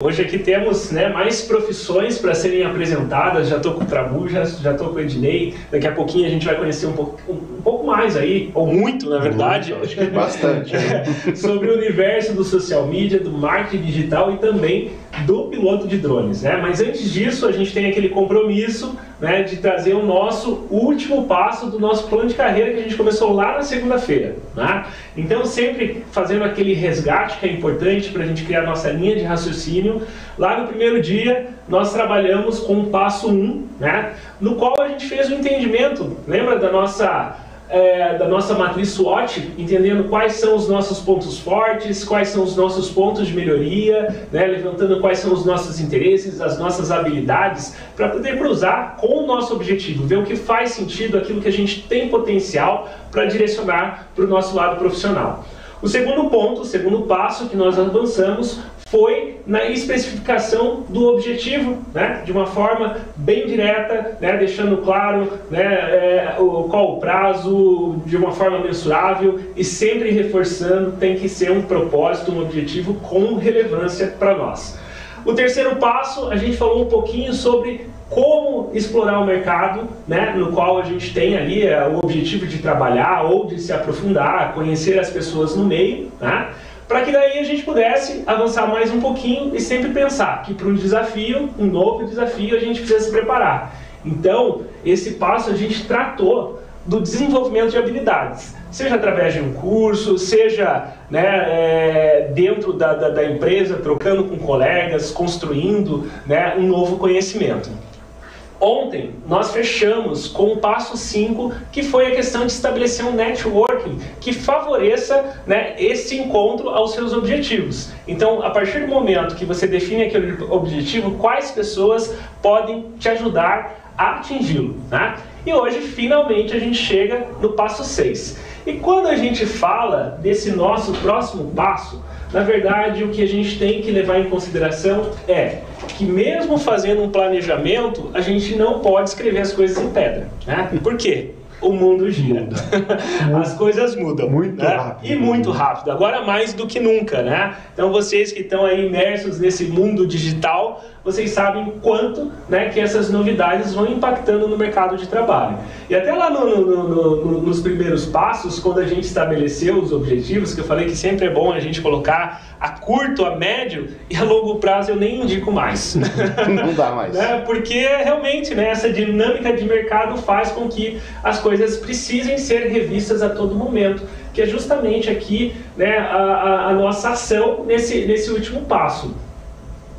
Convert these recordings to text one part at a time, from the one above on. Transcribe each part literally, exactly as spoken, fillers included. Hoje aqui temos, né, mais profissões para serem apresentadas. Já estou com o Tramujas, já estou com o Ednei. Daqui a pouquinho a gente vai conhecer um pouco, um pouco mais aí, ou muito, na verdade. Muito, acho que bastante. Sobre o universo do social media, do marketing digital e também do piloto de drones, né? Mas antes disso, a gente tem aquele compromisso, né, de trazer o nosso último passo do nosso plano de carreira que a gente começou lá na segunda-feira, né? Então, sempre fazendo aquele resgate que é importante para a gente criar nossa linha de raciocínio. Lá no primeiro dia, nós trabalhamos com o passo um, né, no qual a gente fez o entendimento, lembra da nossa... É, da nossa matriz SWOT, entendendo quais são os nossos pontos fortes, quais são os nossos pontos de melhoria, né, levantando quais são os nossos interesses, as nossas habilidades, para poder cruzar com o nosso objetivo, ver o que faz sentido, aquilo que a gente tem potencial para direcionar para o nosso lado profissional. O segundo ponto, o segundo passo que nós avançamos foi na especificação do objetivo, né, de uma forma bem direta, né, deixando claro, né, é, o, qual o prazo, de uma forma mensurável e sempre reforçando, tem que ser um propósito, um objetivo com relevância para nós. O terceiro passo, a gente falou um pouquinho sobre como explorar o mercado, né, no qual a gente tem ali é, o objetivo de trabalhar ou de se aprofundar, conhecer as pessoas no meio, né, para que daí a gente pudesse avançar mais um pouquinho e sempre pensar que para um desafio, um novo desafio, a gente precisa se preparar. Então, esse passo a gente tratou do desenvolvimento de habilidades, seja através de um curso, seja, né, é, dentro da, da, da empresa, trocando com colegas, construindo, né, um novo conhecimento. Ontem, nós fechamos com o passo cinco, que foi a questão de estabelecer um networking que favoreça, né, esse encontro aos seus objetivos. Então, a partir do momento que você define aquele objetivo, quais pessoas podem te ajudar a atingi-lo, né? E hoje, finalmente, a gente chega no passo seis. E quando a gente fala desse nosso próximo passo, na verdade, o que a gente tem que levar em consideração é que mesmo fazendo um planejamento, a gente não pode escrever as coisas em pedra, né? Por quê? O mundo gira. As coisas mudam. Muito, né? Rápido. E muito rápido. Agora mais do que nunca, né? Então vocês que estão aí imersos nesse mundo digital, vocês sabem quanto, né, que essas novidades vão impactando no mercado de trabalho. E até lá no, no, no, no, nos primeiros passos, quando a gente estabeleceu os objetivos, que eu falei que sempre é bom a gente colocar a curto, a médio e a longo prazo, eu nem indico mais. Não dá mais. Né? Porque realmente, né, essa dinâmica de mercado faz com que as coisas precisem ser revistas a todo momento, que é justamente aqui, né, a, a, a nossa ação nesse, nesse último passo.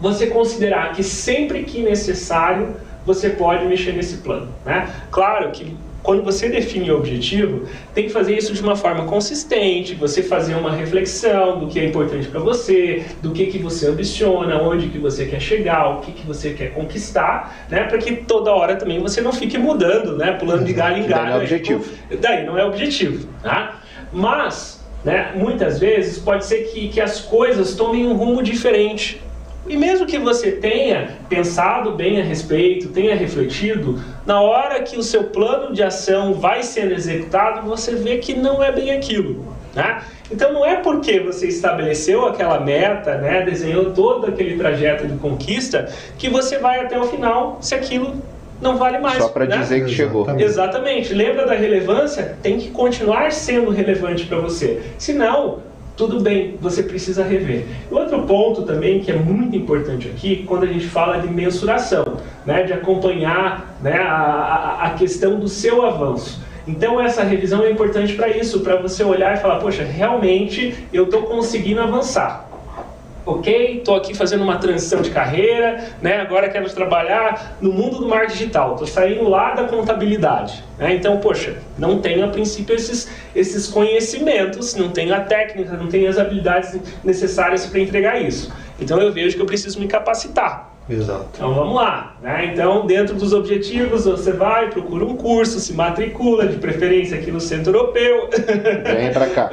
Você considerar que sempre que necessário, você pode mexer nesse plano, né? Claro que quando você define o objetivo, tem que fazer isso de uma forma consistente, você fazer uma reflexão do que é importante para você, do que, que você ambiciona, onde que você quer chegar, o que, que você quer conquistar, né? Para que toda hora também você não fique mudando, né? Pulando de galho em galho. Daí não é objetivo. Daí não é objetivo, tá? Mas, né, muitas vezes pode ser que, que as coisas tomem um rumo diferente. E mesmo que você tenha pensado bem a respeito, tenha refletido, na hora que o seu plano de ação vai sendo executado, você vê que não é bem aquilo, né? Então não é porque você estabeleceu aquela meta, né, desenhou todo aquele trajeto de conquista, que você vai até o final se aquilo não vale mais. Só para, né, dizer que chegou. Exatamente. Exatamente. Lembra da relevância? Tem que continuar sendo relevante para você. Senão... tudo bem, você precisa rever. Outro ponto também que é muito importante aqui, quando a gente fala de mensuração, né, de acompanhar, né, a, a questão do seu avanço. Então essa revisão é importante para isso, para você olhar e falar, poxa, realmente eu estou conseguindo avançar. Ok, estou aqui fazendo uma transição de carreira, né? Agora quero trabalhar no mundo do marketing digital, estou saindo lá da contabilidade, né? Então, poxa, não tenho a princípio esses, esses conhecimentos, não tenho a técnica, não tenho as habilidades necessárias para entregar isso. Então eu vejo que eu preciso me capacitar. Exato. Então vamos lá, né? Então dentro dos objetivos você vai, procura um curso, se matricula, de preferência aqui no Centro Europeu. Vem pra cá.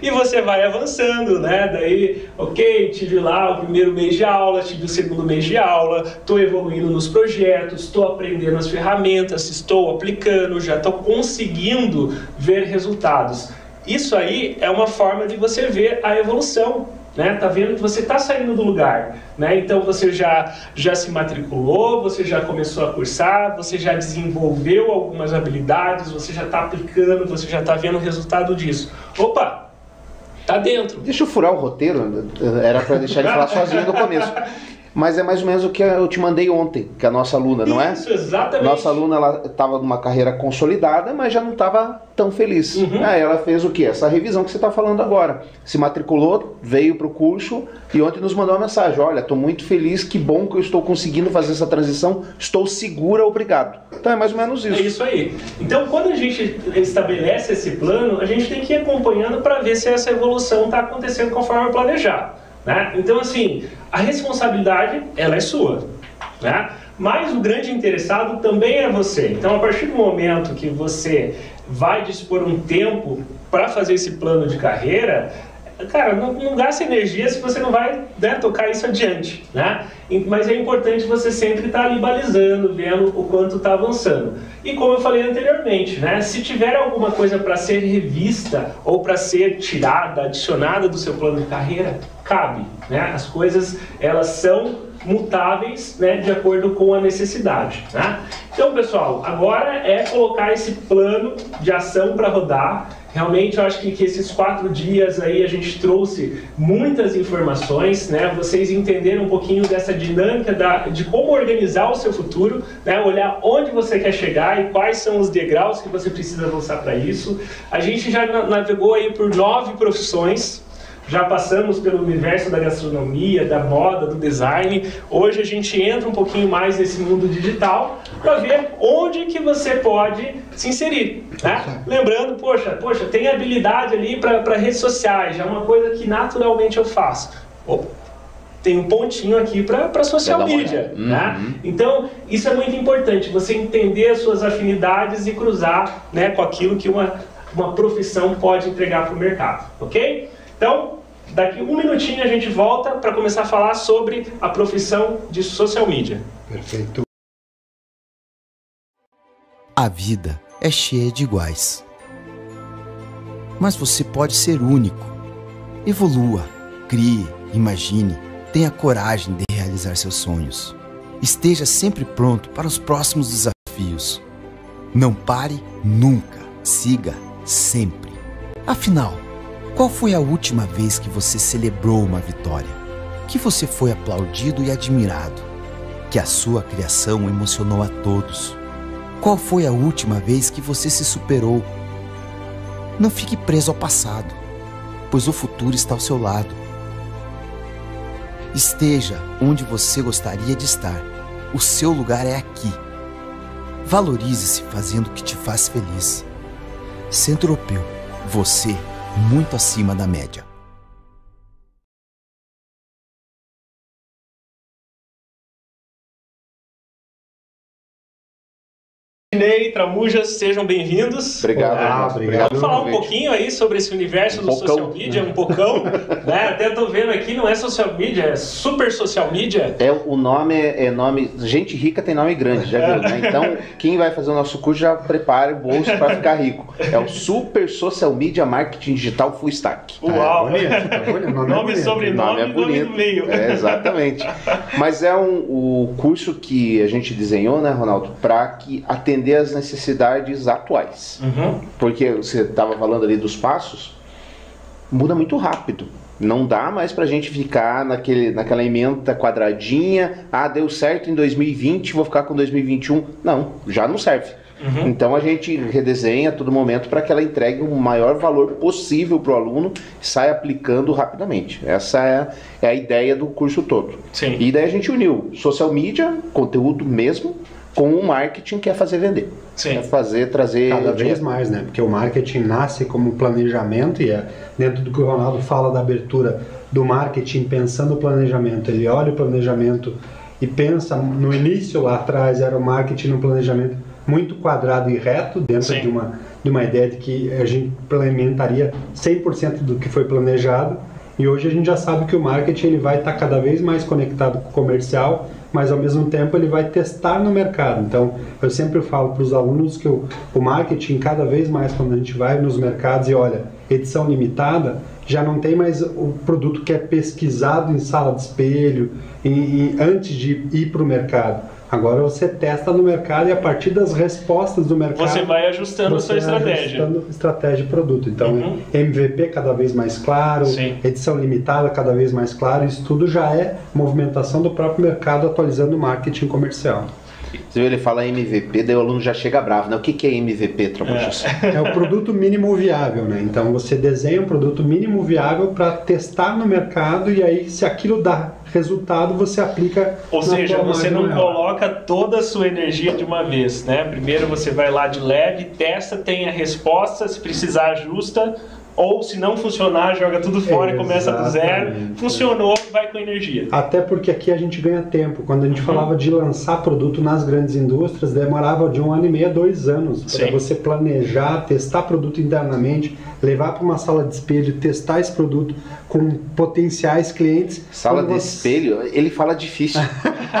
E você vai avançando, né? Daí, ok, tive lá o primeiro mês de aula, tive o segundo mês de aula, estou evoluindo nos projetos, estou aprendendo as ferramentas, estou aplicando, já estou conseguindo ver resultados. Isso aí é uma forma de você ver a evolução, né? Tá vendo que você tá saindo do lugar, né? Então você já, já se matriculou, você já começou a cursar, você já desenvolveu algumas habilidades, você já tá aplicando, você já tá vendo o resultado disso. Opa! Tá dentro. Deixa eu furar o roteiro, era para deixar ele falar sozinho no começo. Mas é mais ou menos o que eu te mandei ontem, que a nossa aluna, não é? Isso, exatamente. Nossa aluna, ela estava numa carreira consolidada, mas já não estava tão feliz. Uhum. Aí ela fez o quê? Essa revisão que você está falando agora. Se matriculou, veio para o curso e ontem nos mandou uma mensagem. Olha, estou muito feliz, que bom que eu estou conseguindo fazer essa transição, estou segura, obrigado. Então é mais ou menos isso. É isso aí. Então quando a gente estabelece esse plano, a gente tem que ir acompanhando para ver se essa evolução está acontecendo conforme planejado. Né? Então, assim, a responsabilidade, ela é sua, né? Mas o grande interessado também é você. Então, a partir do momento que você vai dispor um tempo para fazer esse plano de carreira, cara, não, não gasta energia se você não vai, né, tocar isso adiante, né? Mas é importante você sempre estar ali balizando, vendo o quanto está avançando. E como eu falei anteriormente, né, se tiver alguma coisa para ser revista ou para ser tirada, adicionada do seu plano de carreira, cabe, né? As coisas, elas são mutáveis, né, de acordo com a necessidade, né? Então, pessoal, agora é colocar esse plano de ação para rodar. Realmente, eu acho que, que esses quatro dias aí a gente trouxe muitas informações, né? Vocês entenderam um pouquinho dessa dinâmica da, de como organizar o seu futuro, né? Olhar onde você quer chegar e quais são os degraus que você precisa avançar para isso. A gente já navegou aí por nove profissões. Já passamos pelo universo da gastronomia, da moda, do design. Hoje a gente entra um pouquinho mais nesse mundo digital para ver onde que você pode se inserir, né? Lembrando, poxa, poxa, tem habilidade ali para redes sociais, já é uma coisa que naturalmente eu faço. Opa! Tem um pontinho aqui para social media, né? Uhum. Então, isso é muito importante, você entender as suas afinidades e cruzar, né, com aquilo que uma, uma profissão pode entregar para o mercado, ok? Então, daqui um minutinho a gente volta para começar a falar sobre a profissão de social media. Perfeito. A vida é cheia de iguais. Mas você pode ser único. Evolua, crie, imagine, tenha coragem de realizar seus sonhos. Esteja sempre pronto para os próximos desafios. Não pare nunca, siga sempre. Afinal, qual foi a última vez que você celebrou uma vitória? Que você foi aplaudido e admirado? Que a sua criação emocionou a todos? Qual foi a última vez que você se superou? Não fique preso ao passado, pois o futuro está ao seu lado. Esteja onde você gostaria de estar. O seu lugar é aqui. Valorize-se fazendo o que te faz feliz. Centro Europeu, você muito acima da média. Ednei, Tramujas, sejam bem-vindos. Obrigado, ah, obrigado. Vamos falar um pouquinho aí sobre esse universo um do pocão. Social media, um pocão, né? Até tô vendo aqui, não é social media, é super social media. É, o nome é, é nome, gente rica tem nome grande, já viu, né? Então, quem vai fazer o nosso curso já prepara o bolso para ficar rico. É o Super Social Media Marketing Digital Full Stack. Uau! É, é bonito, é bonito, nome e sobrenome é bonito. Nome é bonito. Do meio. É, exatamente. Mas é um, o curso que a gente desenhou, né, Ronaldo, para que atender as necessidades atuais. Uhum. Porque você estava falando ali dos passos, muda muito rápido. Não dá mais para a gente ficar naquele, naquela emenda quadradinha, ah, deu certo em dois mil e vinte, vou ficar com dois mil e vinte e um. Não, já não serve. Uhum. Então a gente redesenha a todo momento para que ela entregue o maior valor possível para o aluno e saia aplicando rapidamente. Essa é, é a ideia do curso todo. Sim. E daí a gente uniu social media, conteúdo mesmo, com o marketing, que é fazer vender. Sim. É fazer, trazer... Cada vez mais, né? Porque o marketing nasce como planejamento e é dentro do que o Ronaldo fala da abertura do marketing, pensando o planejamento. Ele olha o planejamento e pensa, no início lá atrás, era o marketing no planejamento muito quadrado e reto, dentro de uma, de uma ideia de que a gente implementaria cem por cento do que foi planejado. E hoje a gente já sabe que o marketing ele vai estar cada vez mais conectado com o comercial, mas ao mesmo tempo ele vai testar no mercado. Então, eu sempre falo para os alunos que o, o marketing, cada vez mais, quando a gente vai nos mercados e olha, edição limitada, já não tem mais o produto que é pesquisado em sala de espelho em, em, antes de ir para o mercado. Agora você testa no mercado e a partir das respostas do mercado... Você vai ajustando você a sua estratégia. Ajustando estratégia de produto. Então, uhum. M V P cada vez mais claro, sim, edição limitada cada vez mais claro, isso tudo já é movimentação do próprio mercado atualizando o marketing comercial. Você vê, ele fala M V P, daí o aluno já chega bravo, né? O que, que é M V P, Tramujas? É. É o produto mínimo viável, né? Então você desenha um produto mínimo viável para testar no mercado e aí se aquilo dá resultado, você aplica. Ou seja, você não coloca toda a sua energia de uma vez, né? Primeiro você vai lá de leve, testa, tem a resposta, se precisar ajusta, ou se não funcionar, joga tudo fora é, e começa do zero. Funcionou, vai com energia. Até porque aqui a gente ganha tempo. Quando a gente uhum. falava de lançar produto nas grandes indústrias, demorava de um ano e meio a dois anos para você planejar, testar produto internamente, levar para uma sala de espelho, testar esse produto com potenciais clientes. Sala de você... espelho, ele fala difícil.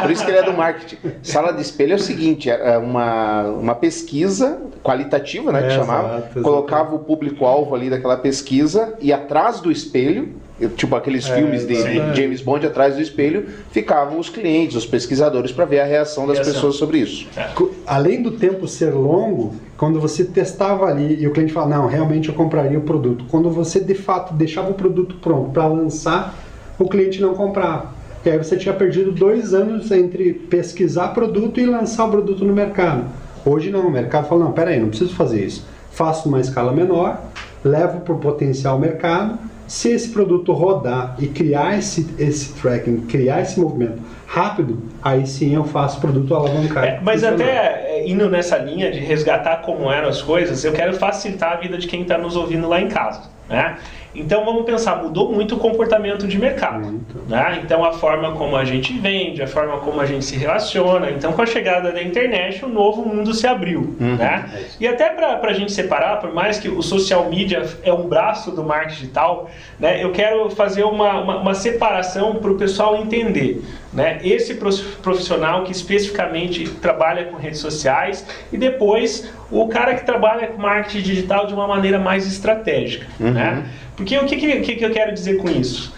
Por isso que ele é do marketing. Sala de espelho é o seguinte, é uma, uma pesquisa qualitativa, né, que é, chamava, exato, colocava exato. o público-alvo ali daquela pesquisa e atrás do espelho, tipo aqueles é, filmes de é. James Bond, atrás do espelho ficavam os clientes, os pesquisadores, para ver a reação das reação. pessoas sobre isso. É. Além do tempo ser longo, quando você testava ali e o cliente falava, não, realmente eu compraria o produto. Quando você, de fato, deixava o produto pronto para lançar, o cliente não comprava. E aí você tinha perdido dois anos entre pesquisar produto e lançar o produto no mercado. Hoje não, o mercado fala, não, peraí, não preciso fazer isso. Faço uma escala menor, levo para o potencial mercado. Se esse produto rodar e criar esse, esse tracking, criar esse movimento rápido, aí sim eu faço produto alavancado. É, mas até indo nessa linha de resgatar como eram as coisas, eu quero facilitar a vida de quem está nos ouvindo lá em casa, né? Então vamos pensar, mudou muito o comportamento de mercado, muito. né? Então a forma como a gente vende, a forma como a gente se relaciona. Então com a chegada da internet, o novo mundo se abriu, uhum, né? É e até para a gente separar, por mais que o social media é um braço do marketing digital, né? Eu quero fazer uma, uma, uma separação para o pessoal entender, né? Esse profissional que especificamente trabalha com redes sociais e depois o cara que trabalha com marketing digital de uma maneira mais estratégica, uhum, né? Porque o que, que, que eu quero dizer com isso?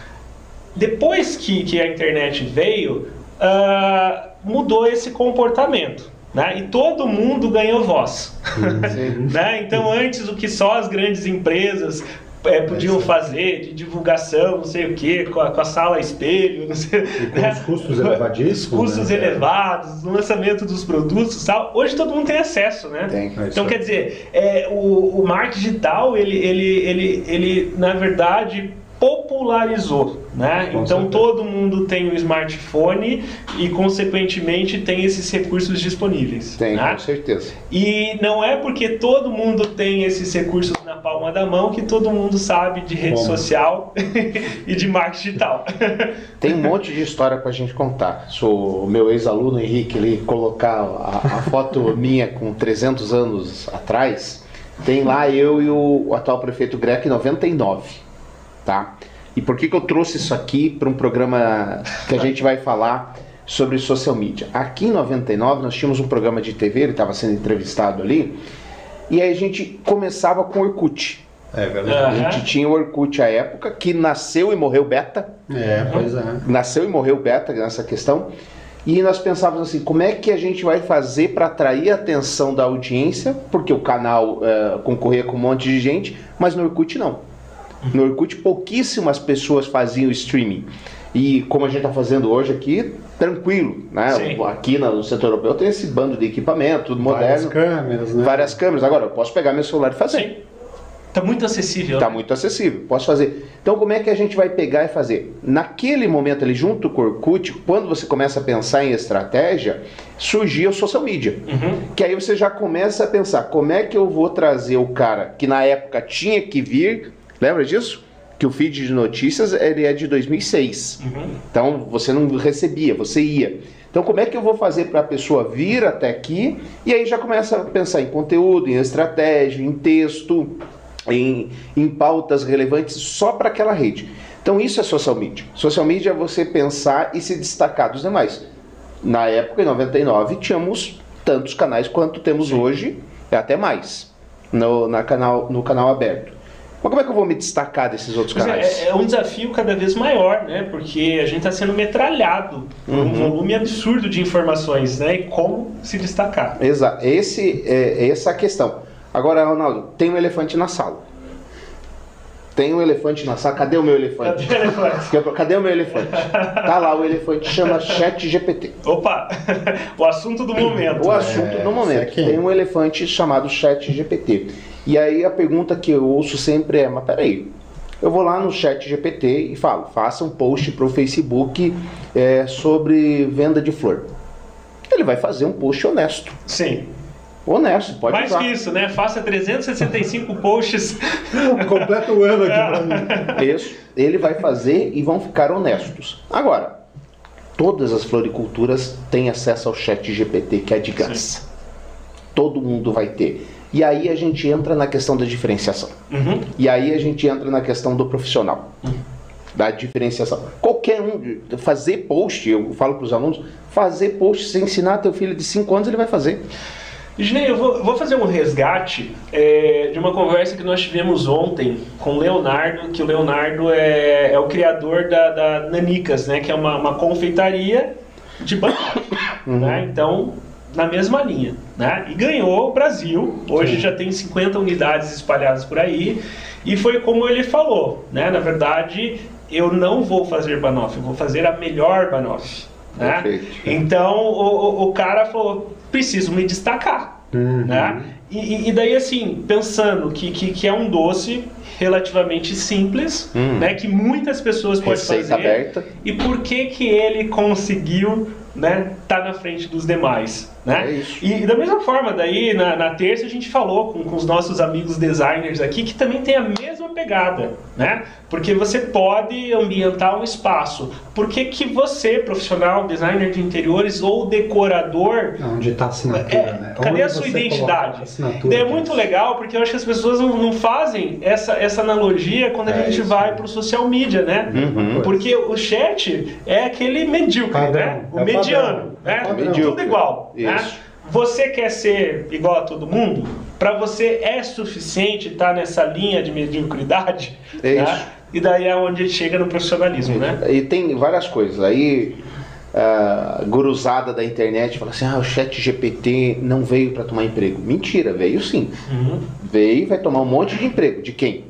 Depois que, que a internet veio, uh, mudou esse comportamento, né? E todo mundo ganhou voz. Né? Então antes o que só as grandes empresas é, podiam fazer, de divulgação, não sei o que, com, com a sala espelho, não sei, né? Os custos elevadíssimos, custos né? elevados, o lançamento dos produtos, tal. Hoje todo mundo tem acesso, né? Tem. Então é quer dizer, é, o, o marketing digital, ele, ele, ele, ele na verdade popularizou, né? Com então certeza. Todo mundo tem um smartphone e consequentemente tem esses recursos disponíveis. Tem, né? Com certeza. E não é porque todo mundo tem esses recursos na palma da mão que todo mundo sabe de rede Bom. social e de marketing digital. Tem um monte de história pra gente contar. Sou o meu ex-aluno Henrique, ele colocar a, a foto minha com trezentos anos atrás, tem lá eu e o atual prefeito Greco em noventa e nove. Tá? E por que que eu trouxe isso aqui para um programa que a gente vai falar sobre social media? Aqui em noventa e nove nós tínhamos um programa de T V, ele estava sendo entrevistado ali, e aí a gente começava com Orkut. É verdade. Uhum. A gente tinha o Orkut à época, que nasceu e morreu beta. É, pois é. Nasceu e morreu beta nessa questão. E nós pensávamos assim, como é que a gente vai fazer para atrair a atenção da audiência, porque o canal uh, concorria com um monte de gente, mas no Orkut não. No Orkut pouquíssimas pessoas faziam streaming. E como a gente está fazendo hoje aqui, tranquilo, né? Sim. Aqui no Centro Europeu tem esse bando de equipamento, tudo moderno. Várias câmeras, né? Várias câmeras. Agora eu posso pegar meu celular e fazer. Está muito acessível. Está muito acessível, posso fazer. Então como é que a gente vai pegar e fazer? Naquele momento ali, junto com o Orkut, quando você começa a pensar em estratégia, surgia o social media. Uhum. Que aí você já começa a pensar, como é que eu vou trazer o cara que na época tinha que vir... Lembra disso? Que o feed de notícias ele é de dois mil e seis. Uhum. Então você não recebia, você ia. Então como é que eu vou fazer para a pessoa vir até aqui? E aí já começa a pensar em conteúdo, em estratégia, em texto, em, em pautas relevantes só para aquela rede. Então isso é social media. Social media é você pensar e se destacar dos demais. Na época, em noventa e nove, tínhamos tantos canais quanto temos hoje, até mais, no, na canal, no canal aberto. Mas como é que eu vou me destacar desses outros canais? É, é um desafio cada vez maior, né? Porque a gente está sendo metralhado por uhum. um volume absurdo de informações, né? E como se destacar. Exato. Esse, é, essa é a questão. Agora, Ronaldo, tem um elefante na sala. Tem um elefante na sala. Cadê o meu elefante? Cadê o elefante? Cadê o meu elefante? Tá lá o elefante, chama ChatGPT. Opa! O assunto do momento. O assunto é, do momento. Tem um elefante chamado ChatGPT. E aí a pergunta que eu ouço sempre é, mas peraí, eu vou lá no ChatGPT e falo, faça um post para o Facebook é, sobre venda de flor. Ele vai fazer um post honesto. Sim. Honesto, pode mais usar. Que isso, né? Faça trezentos e sessenta e cinco posts. Completa o ano aqui para mim. Isso, ele vai fazer e vão ficar honestos. Agora, todas as floriculturas têm acesso ao ChatGPT, que é de graça. Todo mundo vai ter. E aí a gente entra na questão da diferenciação. Uhum. E aí a gente entra na questão do profissional. Uhum. Da diferenciação. Qualquer um, fazer post, eu falo para os alunos, fazer post, se ensinar teu filho de cinco anos, ele vai fazer. Ednei, eu vou, vou fazer um resgate é, de uma conversa que nós tivemos ontem com o Leonardo, que o Leonardo é, é o criador da, da Nanicas, né, que é uma, uma confeitaria de banana, uhum. né, então na mesma linha, né, e ganhou o Brasil, hoje Sim. já tem cinquenta unidades espalhadas por aí, e foi como ele falou, né, na verdade eu não vou fazer banoffee, eu vou fazer a melhor banoffee, né, então o, o, o cara falou... preciso me destacar, uhum. né? E, e daí assim, pensando que, que, que é um doce relativamente simples, uhum. né? Que muitas pessoas podem fazer. Aberta. E por que que ele conseguiu, né? Tá na frente dos demais, né? É isso. E, e da mesma forma, daí na, na terça a gente falou com, com os nossos amigos designers aqui que também tem a mesma pegada, né? Porque você pode ambientar um espaço. Por que que você, profissional, designer de interiores ou decorador... Onde está a assinatura, é, né? Cadê Onde a sua identidade? A é muito é legal, porque eu acho que as pessoas não, não fazem essa, essa analogia quando a é gente isso. vai para o social media, né? Uhum. Porque o chat é aquele medíocre, padrão. Né? O é mediano, padrão. Né? É tudo igual, isso. né? Você quer ser igual a todo mundo? Para você é suficiente estar nessa linha de mediocridade? É isso. Né? E daí é onde chega no profissionalismo, né? E tem várias coisas. Aí, a guruzada da internet fala assim, ah, o ChatGPT não veio para tomar emprego. Mentira, veio sim. Uhum. Veio e vai tomar um monte de emprego. De quem?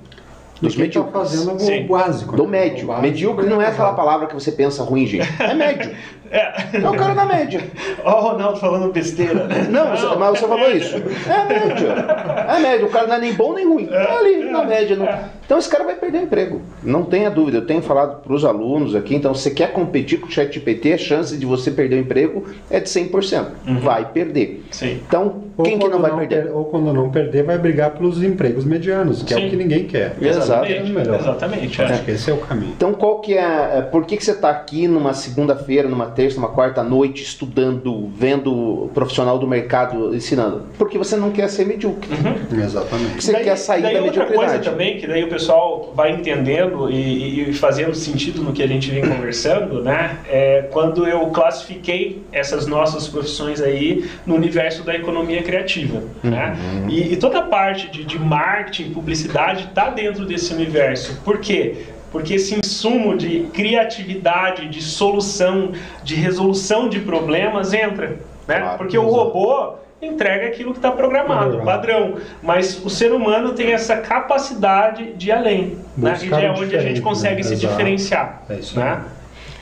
Dos que medíocres. Tá fazendo o Sim. básico. Do médio. Básico. Medíocre não é aquela palavra que você pensa ruim, gente. É médio. É, é o cara da média. Ó, o Ronaldo falando besteira. Não, não, mas você falou isso. É médio. É médio. O cara não é nem bom nem ruim. É ali, na média. Não... Então esse cara vai perder emprego. Não tenha dúvida. Eu tenho falado para os alunos aqui. Então, se você quer competir com o ChatGPT, a chance de você perder o emprego é de cem por cento. Uhum. Vai perder. Sim. Então, ou quem que não vai não perder? Per... Ou quando não perder, vai brigar pelos empregos medianos, que Sim. é o que ninguém quer. Exatamente. Exatamente. Exatamente. Acho é. que esse é o caminho. Então, qual que é... Por que, que você está aqui numa segunda-feira, numa terça, numa quarta noite, estudando, vendo o profissional do mercado ensinando? Porque você não quer ser medíocre. Uhum. Exatamente. Você daí, quer sair da mediocridade. Outra coisa também, que daí o pessoal vai entendendo e, e fazendo sentido no que a gente vem conversando, né? É quando eu classifiquei essas nossas profissões aí no universo da economia criativa, uhum. né? E, e toda a parte de, de marketing, publicidade, tá dentro desse universo. Por quê? Porque esse insumo de criatividade, de solução, de resolução de problemas entra, né? Claro, porque exatamente. O robô entrega aquilo que está programado, padrão. Mas o ser humano tem essa capacidade de ir além, né? E é onde a gente consegue né? se Exato. Diferenciar. É, isso né?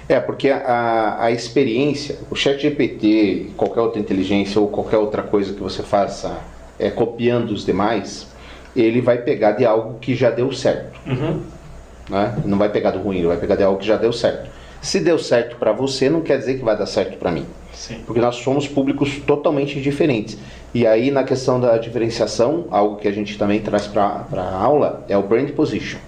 é porque a, a experiência, o ChatGPT, qualquer outra inteligência ou qualquer outra coisa que você faça é, copiando os demais, ele vai pegar de algo que já deu certo. Uhum. Né? Não vai pegar do ruim, ele vai pegar de algo que já deu certo. Se deu certo para você, não quer dizer que vai dar certo para mim. Sim. Porque nós somos públicos totalmente diferentes. E aí, na questão da diferenciação, algo que a gente também traz para a aula é o brand position.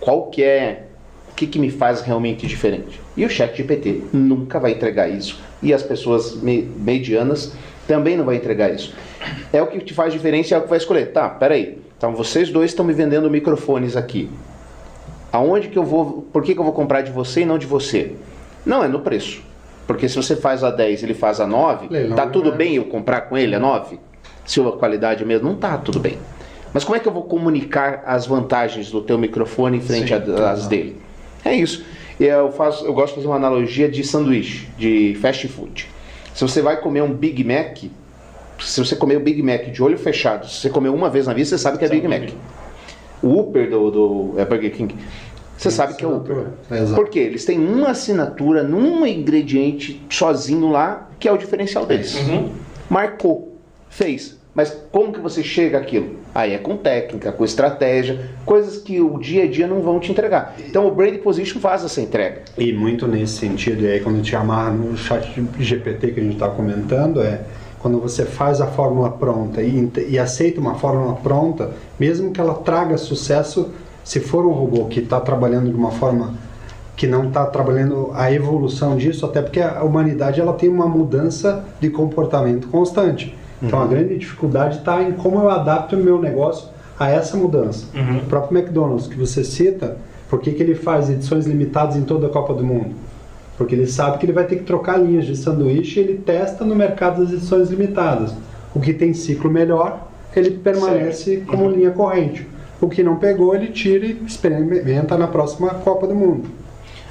Qual que é... O que, que me faz realmente diferente? E o ChatGPT nunca vai entregar isso. E as pessoas me, medianas também não vai entregar isso. É o que te faz diferença, é o que vai escolher. Tá, peraí. Então, vocês dois estão me vendendo microfones aqui. Aonde que eu vou... Por que que eu vou comprar de você e não de você? Não, é no preço. Porque se você faz a dez ele faz a nove, Leilão, tá tudo né? bem eu comprar com ele a nove? Se a qualidade mesmo, não tá tudo bem. Mas como é que eu vou comunicar as vantagens do teu microfone em frente às dele? É isso. Eu, faço, eu gosto de fazer uma analogia de sanduíche, de fast food. Se você vai comer um Big Mac, se você comer o Big Mac de olho fechado, se você comer uma vez na vida, você sabe que é Big Mac. O Uber do, do é Burger King, você Sim, sabe que é o Uber. É, porque eles têm uma assinatura num ingrediente sozinho lá, que é o diferencial deles. Uhum. Marcou, fez. Mas como que você chega àquilo? Aí é com técnica, com estratégia, coisas que o dia a dia não vão te entregar. Então o Brand Position faz essa entrega. E muito nesse sentido, e aí quando a gente amarra no chat G P T que a gente está comentando, é quando você faz a fórmula pronta e, e aceita uma fórmula pronta, mesmo que ela traga sucesso, se for um robô que está trabalhando de uma forma que não está trabalhando a evolução disso, até porque a humanidade ela tem uma mudança de comportamento constante. Então, uhum. a grande dificuldade está em como eu adapto o meu negócio a essa mudança. Uhum. O próprio McDonald's, que você cita, por que que ele faz edições limitadas em toda a Copa do Mundo? Porque ele sabe que ele vai ter que trocar linhas de sanduíche e ele testa no mercado as edições limitadas. O que tem ciclo melhor, ele permanece certo. Como uhum. linha corrente. O que não pegou, ele tira e experimenta na próxima Copa do Mundo.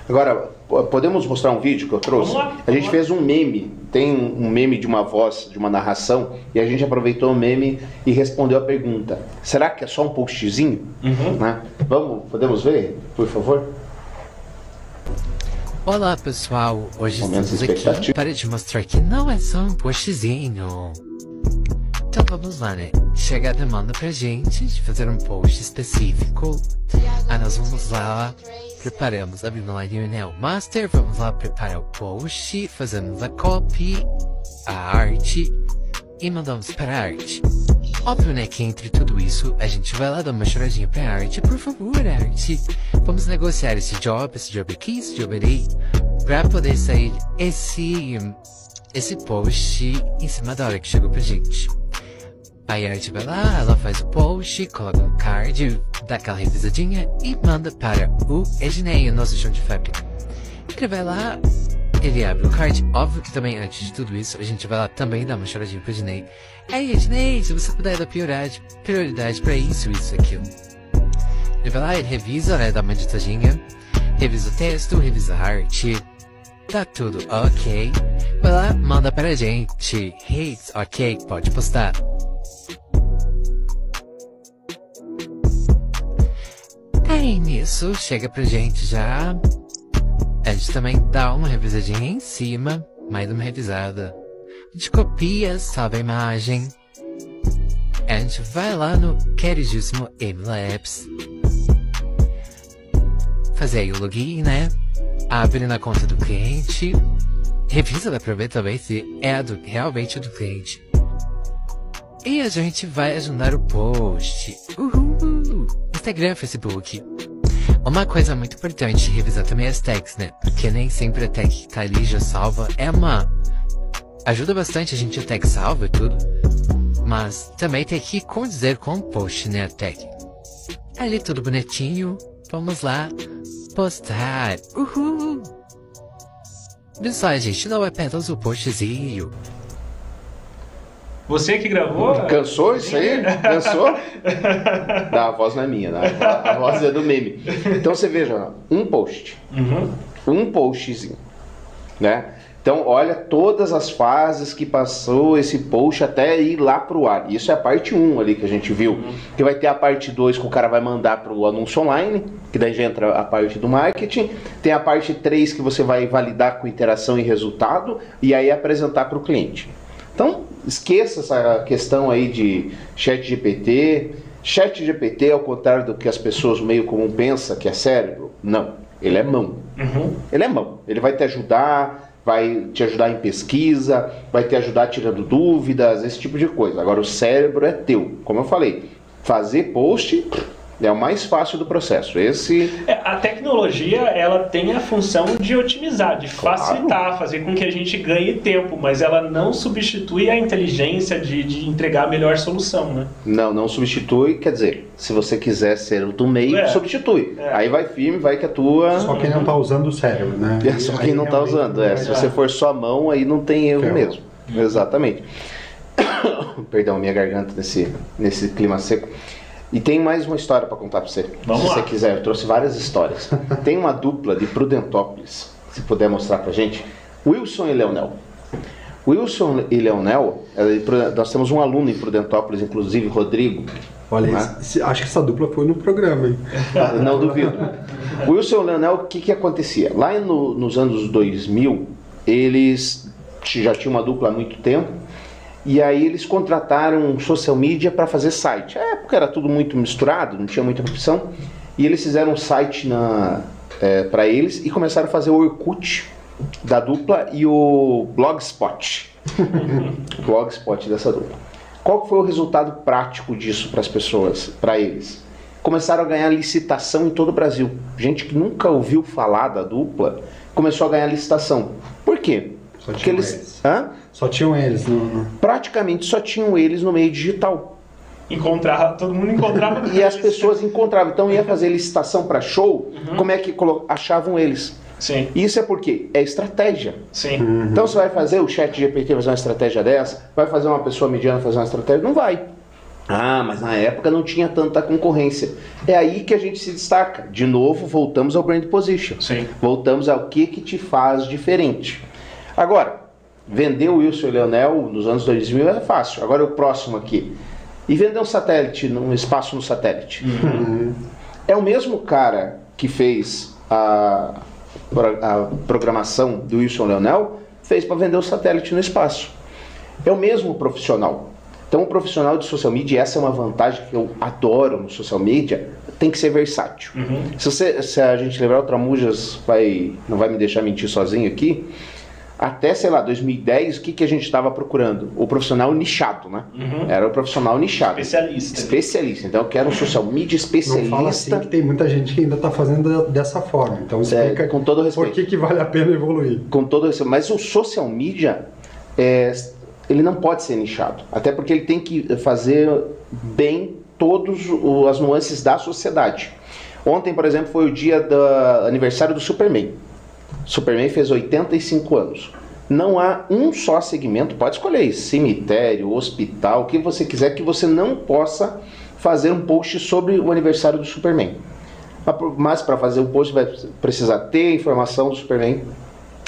Agora, podemos mostrar um vídeo que eu trouxe? Vamos lá, vamos a gente lá. Fez um meme, tem um meme de uma voz, de uma narração, e a gente aproveitou o meme e respondeu a pergunta. Será que é só um postzinho? Uhum. Né? Vamos, podemos ver, por favor? Olá pessoal, hoje Momentos estamos aqui para te mostrar que não é só um postzinho. Então vamos lá, né? Chega a demanda pra gente de fazer um post específico. Ah, nós vamos lá, preparamos a Biblioteca Leonel Master, vamos lá preparar o post, fazemos a copy, a arte e mandamos para a arte. Óbvio, né, que entre tudo isso, a gente vai lá dar uma choradinha pra arte, por favor, arte. Vamos negociar esse job, esse job aqui, esse job ali, pra poder sair esse, esse post em cima da hora que chegou pra gente. Aí a arte vai lá, ela faz o post, coloca um card, dá aquela revisadinha e manda para o Ednei, o nosso chão de fábrica. Ele vai lá, ele abre o card, óbvio que também antes de tudo isso, a gente vai lá também dar uma choradinha pro Ednei. Aí Ednei, se você puder dar prioridade, prioridade pra isso, isso, aquilo. Ele vai lá, ele revisa, né, dá uma editadinha, revisa o texto, revisa a arte, tá tudo ok. Vai lá, manda pra gente, hits, ok, pode postar. Aí nisso, chega pra gente já. A gente também dá uma revisadinha em cima, mais uma revisada. A gente copia, salva a imagem. A gente vai lá no queridíssimo M Labs. Fazer aí o login, né? Abre na conta do cliente. Revisa lá pra ver também se é a do, realmente a do cliente. E a gente vai agendar o post. Uhul! Instagram, Facebook. Uma coisa muito importante é revisar também as tags, né? Porque nem sempre a tag que tá ali já salva. É uma... Ajuda bastante a gente a tag salva e tudo. Mas também tem que condizer com o post, né? A tag. Ali tudo bonitinho. Vamos lá. Postar. Uhul! Pessoal, gente, não é apenas o postzinho. Você que gravou? Cansou isso aí? Cansou? Não, a voz não é minha, não. A voz é do meme. Então você veja, um post, uhum. um postzinho, né? Então olha todas as fases que passou esse post até ir lá para o ar. Isso é a parte um ali que a gente viu. Uhum. Que vai ter a parte dois que o cara vai mandar para o anúncio online, que daí já entra a parte do marketing. Tem a parte três que você vai validar com interação e resultado e aí apresentar para o cliente. Então, esqueça essa questão aí de chat G P T. chat G P T, ao contrário do que as pessoas meio comum pensam, que é cérebro, não. Ele é mão. Uhum. Ele é mão. Ele vai te ajudar, vai te ajudar em pesquisa, vai te ajudar tirando dúvidas, esse tipo de coisa. Agora, o cérebro é teu. Como eu falei, fazer post... é o mais fácil do processo. Esse... É, a tecnologia ela tem a função de otimizar, de facilitar, claro. Fazer com que a gente ganhe tempo, mas ela não substitui a inteligência de, de entregar a melhor solução, né? Não, não substitui, quer dizer, se você quiser ser do meio, é. substitui. É. Aí vai firme, vai que a tua... Só quem não está usando o cérebro, né? É, só quem aí não está usando, é. Se você for só a mão, aí não tem erro Ferro. mesmo. Exatamente. Perdão, minha garganta nesse, nesse clima seco. E tem mais uma história para contar para você. Vamos Se lá. você quiser, eu trouxe várias histórias. Tem uma dupla de Prudentópolis, se puder mostrar para gente. Wilson e Leonel. Wilson e Leonel, nós temos um aluno em Prudentópolis, inclusive, Rodrigo. Olha, né? esse, acho que essa dupla foi no programa, hein? Não duvido. Wilson e Leonel, o que, que acontecia? Lá no, nos anos dois mil, eles já tinham uma dupla há muito tempo, e aí eles contrataram social media para fazer site. Na época era tudo muito misturado, não tinha muita opção, e eles fizeram um site é, para eles e começaram a fazer o Orkut da dupla e o Blogspot. Blogspot dessa dupla. Qual foi o resultado prático disso para as pessoas, para eles? Começaram a ganhar licitação em todo o Brasil. Gente que nunca ouviu falar da dupla começou a ganhar licitação. Por quê? Só Porque tinham eles... eles. Hã? Só tinham eles. No... Praticamente só tinham eles no meio digital. Encontrava, todo mundo encontrava. E as pessoas encontravam. Então ia fazer licitação para show, uhum. como é que achavam eles? Sim. Isso é porque é estratégia. Sim. Uhum. Então você vai fazer o ChatGPT fazer uma estratégia dessa, vai fazer uma pessoa mediana fazer uma estratégia? Não vai. Ah, mas na época não tinha tanta concorrência. É aí que a gente se destaca. De novo, voltamos ao brand position. Sim. Voltamos ao que, que te faz diferente. Agora, vender o Wilson e o Leonel nos anos dois mil é fácil. Agora o próximo aqui. E vender um satélite, um espaço no satélite. Uhum. É o mesmo cara que fez a... a programação do Wilson Leonel fez para vender o satélite no espaço. É o mesmo profissional. Então o profissional de social media, essa é uma vantagem que eu adoro no social media, tem que ser versátil. Uhum. Se, você, se a gente lembrar, o Tramujas vai, não vai me deixar mentir sozinho aqui, até, sei lá, dois mil e dez, o que, que a gente estava procurando? O profissional nichado, né? Uhum. Era o profissional nichado. Especialista. Especialista. Então eu quero um social media especialista. Não fala assim que tem muita gente que ainda está fazendo dessa forma. Então explica é, com todo respeito. Por que, que vale a pena evoluir. Com todo respeito. Mas o social media, é, ele não pode ser nichado. Até porque ele tem que fazer bem todas as nuances da sociedade. Ontem, por exemplo, foi o dia do aniversário do Superman. Superman fez oitenta e cinco anos. Não há um só segmento, pode escolher aí, cemitério, hospital, o que você quiser, que você não possa fazer um post sobre o aniversário do Superman. Mas para fazer um post vai precisar ter informação do Superman,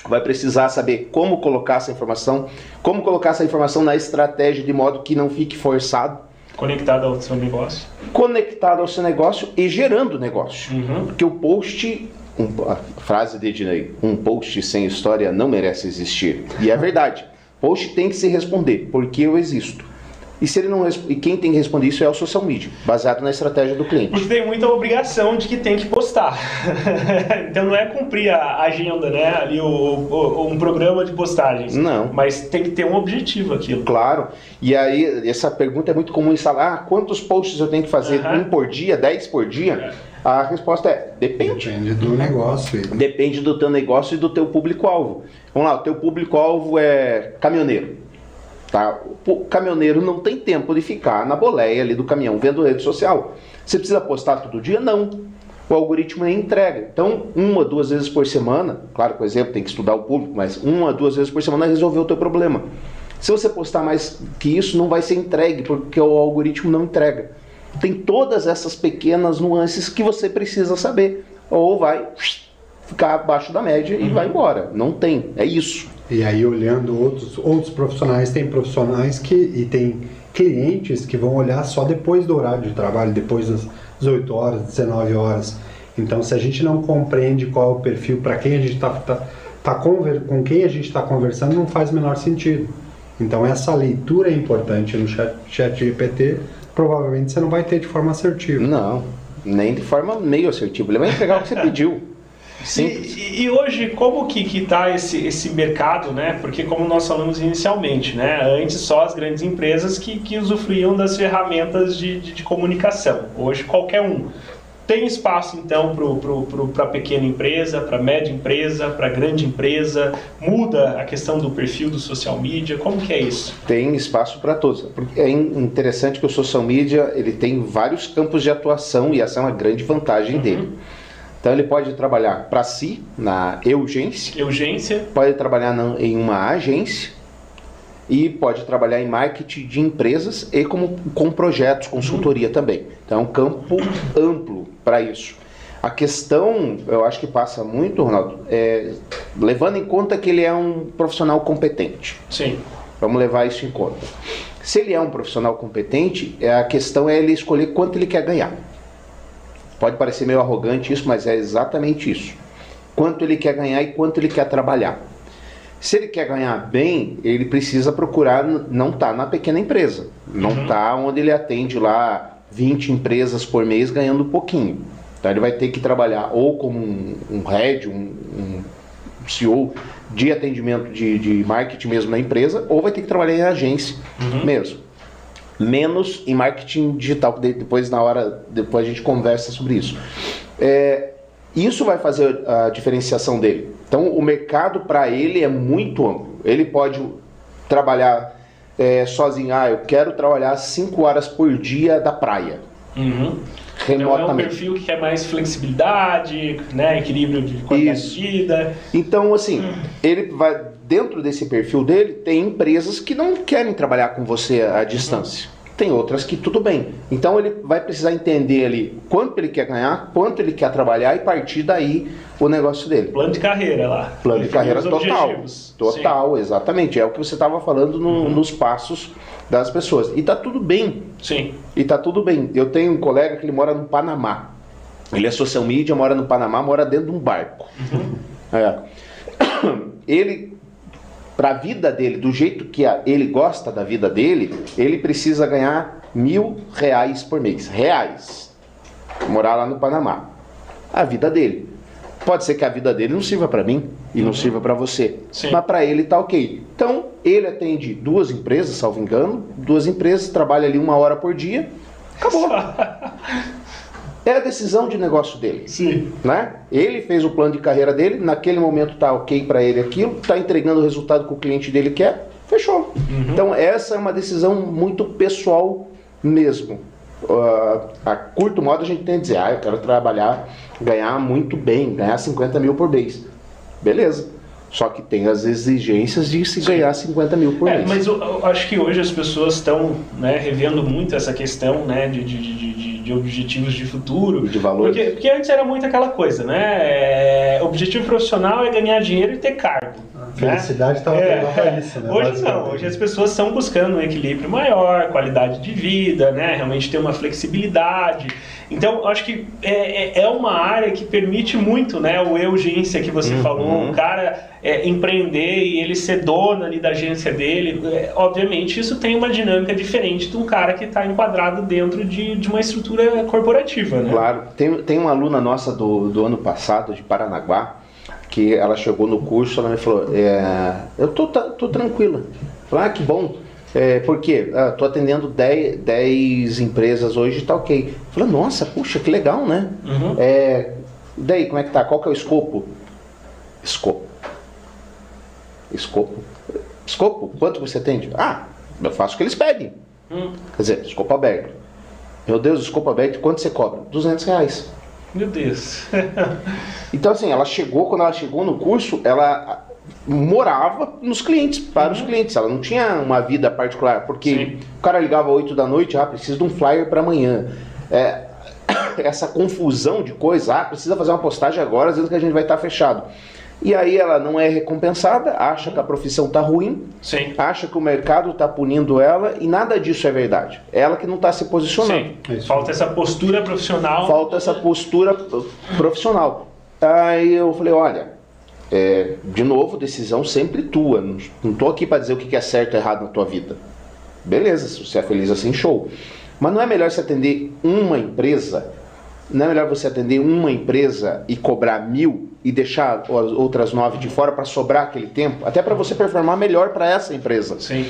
vai precisar saber como colocar essa informação, como colocar essa informação na estratégia de modo que não fique forçado. Conectado ao seu negócio. Conectado ao seu negócio e gerando negócio. Uhum. Porque o post... Um, a frase de Ednei, um post sem história não merece existir. E é verdade. Post tem que se responder, porque eu existo. E, se ele não, e quem tem que responder isso é o social media, baseado na estratégia do cliente. Porque tem muita obrigação de que tem que postar. Então não é cumprir a agenda, né? Ali, o, o, um programa de postagens. Não. Mas tem que ter um objetivo aquilo. Claro. E aí, essa pergunta é muito comum em sala. Ah, quantos posts eu tenho que fazer? Uhum. Um por dia? Dez por dia? É. A resposta é, depende. Depende do negócio. Filho. Depende do teu negócio e do teu público-alvo. Vamos lá, o teu público-alvo é caminhoneiro. Tá? O caminhoneiro não tem tempo de ficar na boleia ali do caminhão vendo rede social. Você precisa postar todo dia? Não. O algoritmo nem entrega. Então, uma, duas vezes por semana, claro, por exemplo, tem que estudar o público, mas uma, duas vezes por semana resolveu o teu problema. Se você postar mais que isso, não vai ser entregue, porque o algoritmo não entrega. Tem todas essas pequenas nuances que você precisa saber. Ou vai ficar abaixo da média e vai embora. Não tem, é isso. E aí olhando outros, outros profissionais, tem profissionais que e tem clientes que vão olhar só depois do horário de trabalho, depois das dezoito horas, dezenove horas. Então se a gente não compreende qual é o perfil, para quem a gente está tá, tá com quem a gente está conversando, não faz o menor sentido. Então essa leitura é importante no ChatGPT. Provavelmente você não vai ter de forma assertiva. Não, nem de forma meio assertiva. Ele vai entregar o que você pediu. Simples. E, e hoje, como que está esse, esse mercado, né? Porque como nós falamos inicialmente, né? Antes só as grandes empresas que, que usufruíam das ferramentas de, de, de comunicação. Hoje qualquer um. Tem espaço, então, para pequena empresa, para média empresa, para grande empresa? Muda a questão do perfil do social media? Como que é isso? Tem espaço para todos. Porque é interessante que o social media ele tem vários campos de atuação e essa é uma grande vantagem uhum. dele. Então, ele pode trabalhar para si, na eugência. Eugência. Pode trabalhar na, em uma agência. e pode trabalhar em marketing de empresas e como, com projetos, consultoria também. Então é um campo amplo para isso. A questão, eu acho que passa muito, Ronaldo, é, levando em conta que ele é um profissional competente. Sim. Vamos levar isso em conta. Se ele é um profissional competente, a questão é ele escolher quanto ele quer ganhar. Pode parecer meio arrogante isso, mas é exatamente isso. Quanto ele quer ganhar e quanto ele quer trabalhar. Se ele quer ganhar bem, ele precisa procurar não estar na pequena empresa. Não estar onde ele atende lá vinte empresas por mês ganhando um pouquinho. Então ele vai ter que trabalhar ou como um, um head, um, um C E O de atendimento de, de marketing mesmo na empresa, ou vai ter que trabalhar em agência uhum. mesmo. Menos em marketing digital, que depois na hora, depois a gente conversa sobre isso. É, isso vai fazer a diferenciação dele. Então o mercado para ele é muito amplo. Ele pode trabalhar é, sozinho. Ah, eu quero trabalhar cinco horas por dia da praia. Uhum. Então é um perfil que quer mais flexibilidade, né, equilíbrio de qualidade de vida. Então, assim, hum. ele vai, dentro desse perfil dele, tem empresas que não querem trabalhar com você à distância. Hum. Tem outras que tudo bem. Então ele vai precisar entender ali quanto ele quer ganhar, quanto ele quer trabalhar e partir daí o negócio dele. Plano de carreira lá. Plano de carreira total. Objetivos. Total, sim, exatamente. É o que você estava falando no, uhum. nos passos das pessoas. E tá tudo bem. Sim. E tá tudo bem. Eu tenho um colega que ele mora no Panamá. Ele é social media, mora no Panamá, mora dentro de um barco. Uhum. É. Ele... Para a vida dele, do jeito que a, ele gosta da vida dele, ele precisa ganhar mil reais por mês. Reais. Morar lá no Panamá. A vida dele. Pode ser que a vida dele não sirva para mim e não sirva para você. Sim. Mas para ele tá ok. Então, ele atende duas empresas, salvo engano. Duas empresas, trabalha ali uma hora por dia. Acabou. É a decisão de negócio dele. Sim. Né? Ele fez o plano de carreira dele, naquele momento está ok para ele aquilo, está entregando o resultado que o cliente dele quer, fechou. Uhum. Então essa é uma decisão muito pessoal mesmo. Uh, a curto modo a gente tem que dizer, ah, eu quero trabalhar, ganhar muito bem, ganhar cinquenta mil por mês. Beleza. Só que tem as exigências de se ganhar cinquenta mil por mês. É, mas eu, eu acho que hoje as pessoas estão, né, revendo muito essa questão, né, de, de, de, de, de objetivos de futuro. De valores. Porque, porque antes era muito aquela coisa, né? É, objetivo profissional é ganhar dinheiro e ter cargo. A felicidade estava pegando para isso, né? Hoje não. Hoje as pessoas estão buscando um equilíbrio maior, qualidade de vida, né? Realmente ter uma flexibilidade. Então, acho que é, é uma área que permite muito, né, o urgência que você uhum. falou, o cara é, empreender e ele ser dono ali da agência dele. É, obviamente, isso tem uma dinâmica diferente de um cara que está enquadrado dentro de, de uma estrutura corporativa, né? Claro. Tem, tem uma aluna nossa do, do ano passado, de Paranaguá, que ela chegou no curso, ela me falou, é, eu tô, tô tranquila. Eu falei, ah, que bom. É, por quê? Ah, tô atendendo dez empresas hoje e tá ok. Falei, nossa, puxa, que legal, né? Uhum. É, daí, como é que tá? Qual que é o escopo? Escopo. Escopo. Escopo? Quanto você atende? Ah, eu faço o que eles pedem. Uhum. Quer dizer, escopo aberto. Meu Deus, escopo aberto, quanto você cobra? duzentos reais. Meu Deus. Então, assim, ela chegou, quando ela chegou no curso, ela... morava nos clientes, para uhum. os clientes. Ela não tinha uma vida particular, porque sim. o cara ligava às oito da noite, ah, precisa de um flyer para amanhã. É, essa confusão de coisas, ah, precisa fazer uma postagem agora, às vezes que a gente vai estar tá fechado. E aí ela não é recompensada, acha que a profissão está ruim, sim. acha que o mercado está punindo ela e nada disso é verdade. Ela que não está se posicionando. Sim. Falta essa postura profissional. Falta essa postura profissional. Aí eu falei, olha... É, de novo, decisão sempre tua. Não estou aqui para dizer o que é certo ou errado na tua vida. Beleza, se você é feliz assim, show. Mas não é melhor você atender uma empresa? Não é melhor você atender uma empresa e cobrar mil e deixar as outras nove de fora para sobrar aquele tempo? Até para você performar melhor para essa empresa. Sim.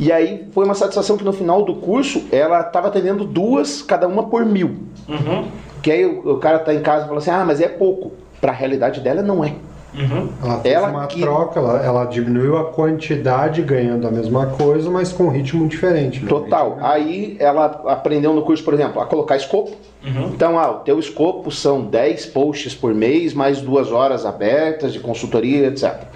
E aí foi uma satisfação que no final do curso ela estava atendendo duas, cada uma por mil. Uhum. Que aí o, o cara está em casa e fala assim, ah, mas é pouco. Para a realidade dela não é. Uhum. Ela fez ela uma que... troca, ela, ela diminuiu a quantidade ganhando a mesma coisa, mas com um ritmo diferente. Né? Total. Ritmo... Aí ela aprendeu no curso, por exemplo, a colocar escopo. Uhum. Então, ah, o teu escopo são dez posts por mês, mais duas horas abertas de consultoria, etcétera.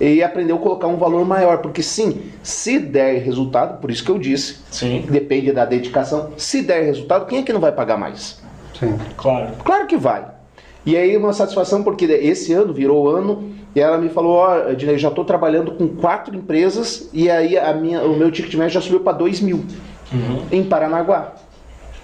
e aprendeu a colocar um valor maior, porque sim, se der resultado, por isso que eu disse, sim, depende da dedicação, se der resultado, quem é que não vai pagar mais? Sim, claro. Claro que vai. E aí uma satisfação, porque esse ano virou ano, e ela me falou, ó, oh, Ednei, já estou trabalhando com quatro empresas, e aí a minha, o meu ticket médio já subiu para dois mil, uhum, em Paranaguá.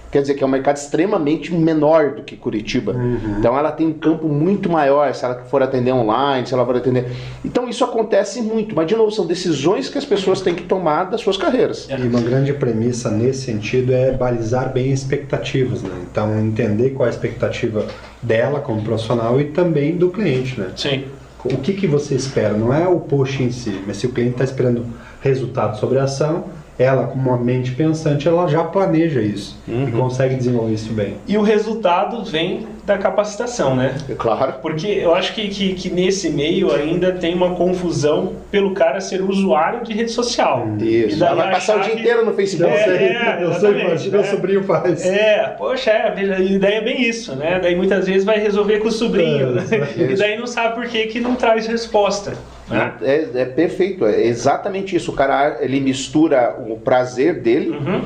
Quer dizer que é um mercado extremamente menor do que Curitiba. Uhum. Então ela tem um campo muito maior, se ela for atender online, se ela for atender... Então isso acontece muito, mas de novo, são decisões que as pessoas têm que tomar das suas carreiras. E uma grande premissa nesse sentido é balizar bem expectativas, né? Então entender qual é a expectativa dela como profissional e também do cliente, né? Sim. O que, que você espera? Não é o post em si, mas se o cliente está esperando resultado sobre a ação, ela, com uma mente pensante, ela já planeja isso, uhum, e consegue desenvolver isso bem. E o resultado vem da capacitação, né? É claro. Porque eu acho que, que, que nesse meio ainda tem uma confusão pelo cara ser usuário de rede social. Isso. E daí vai passar o dia que... inteiro no Facebook. É, sei, é, eu sei, mas meu sobrinho faz. É, poxa, é, e daí é bem isso, né? Daí muitas vezes vai resolver com o sobrinho, é, né? E daí não sabe por que que não traz resposta. Né? É, é perfeito, é exatamente isso. O cara, ele mistura o prazer dele. Uhum.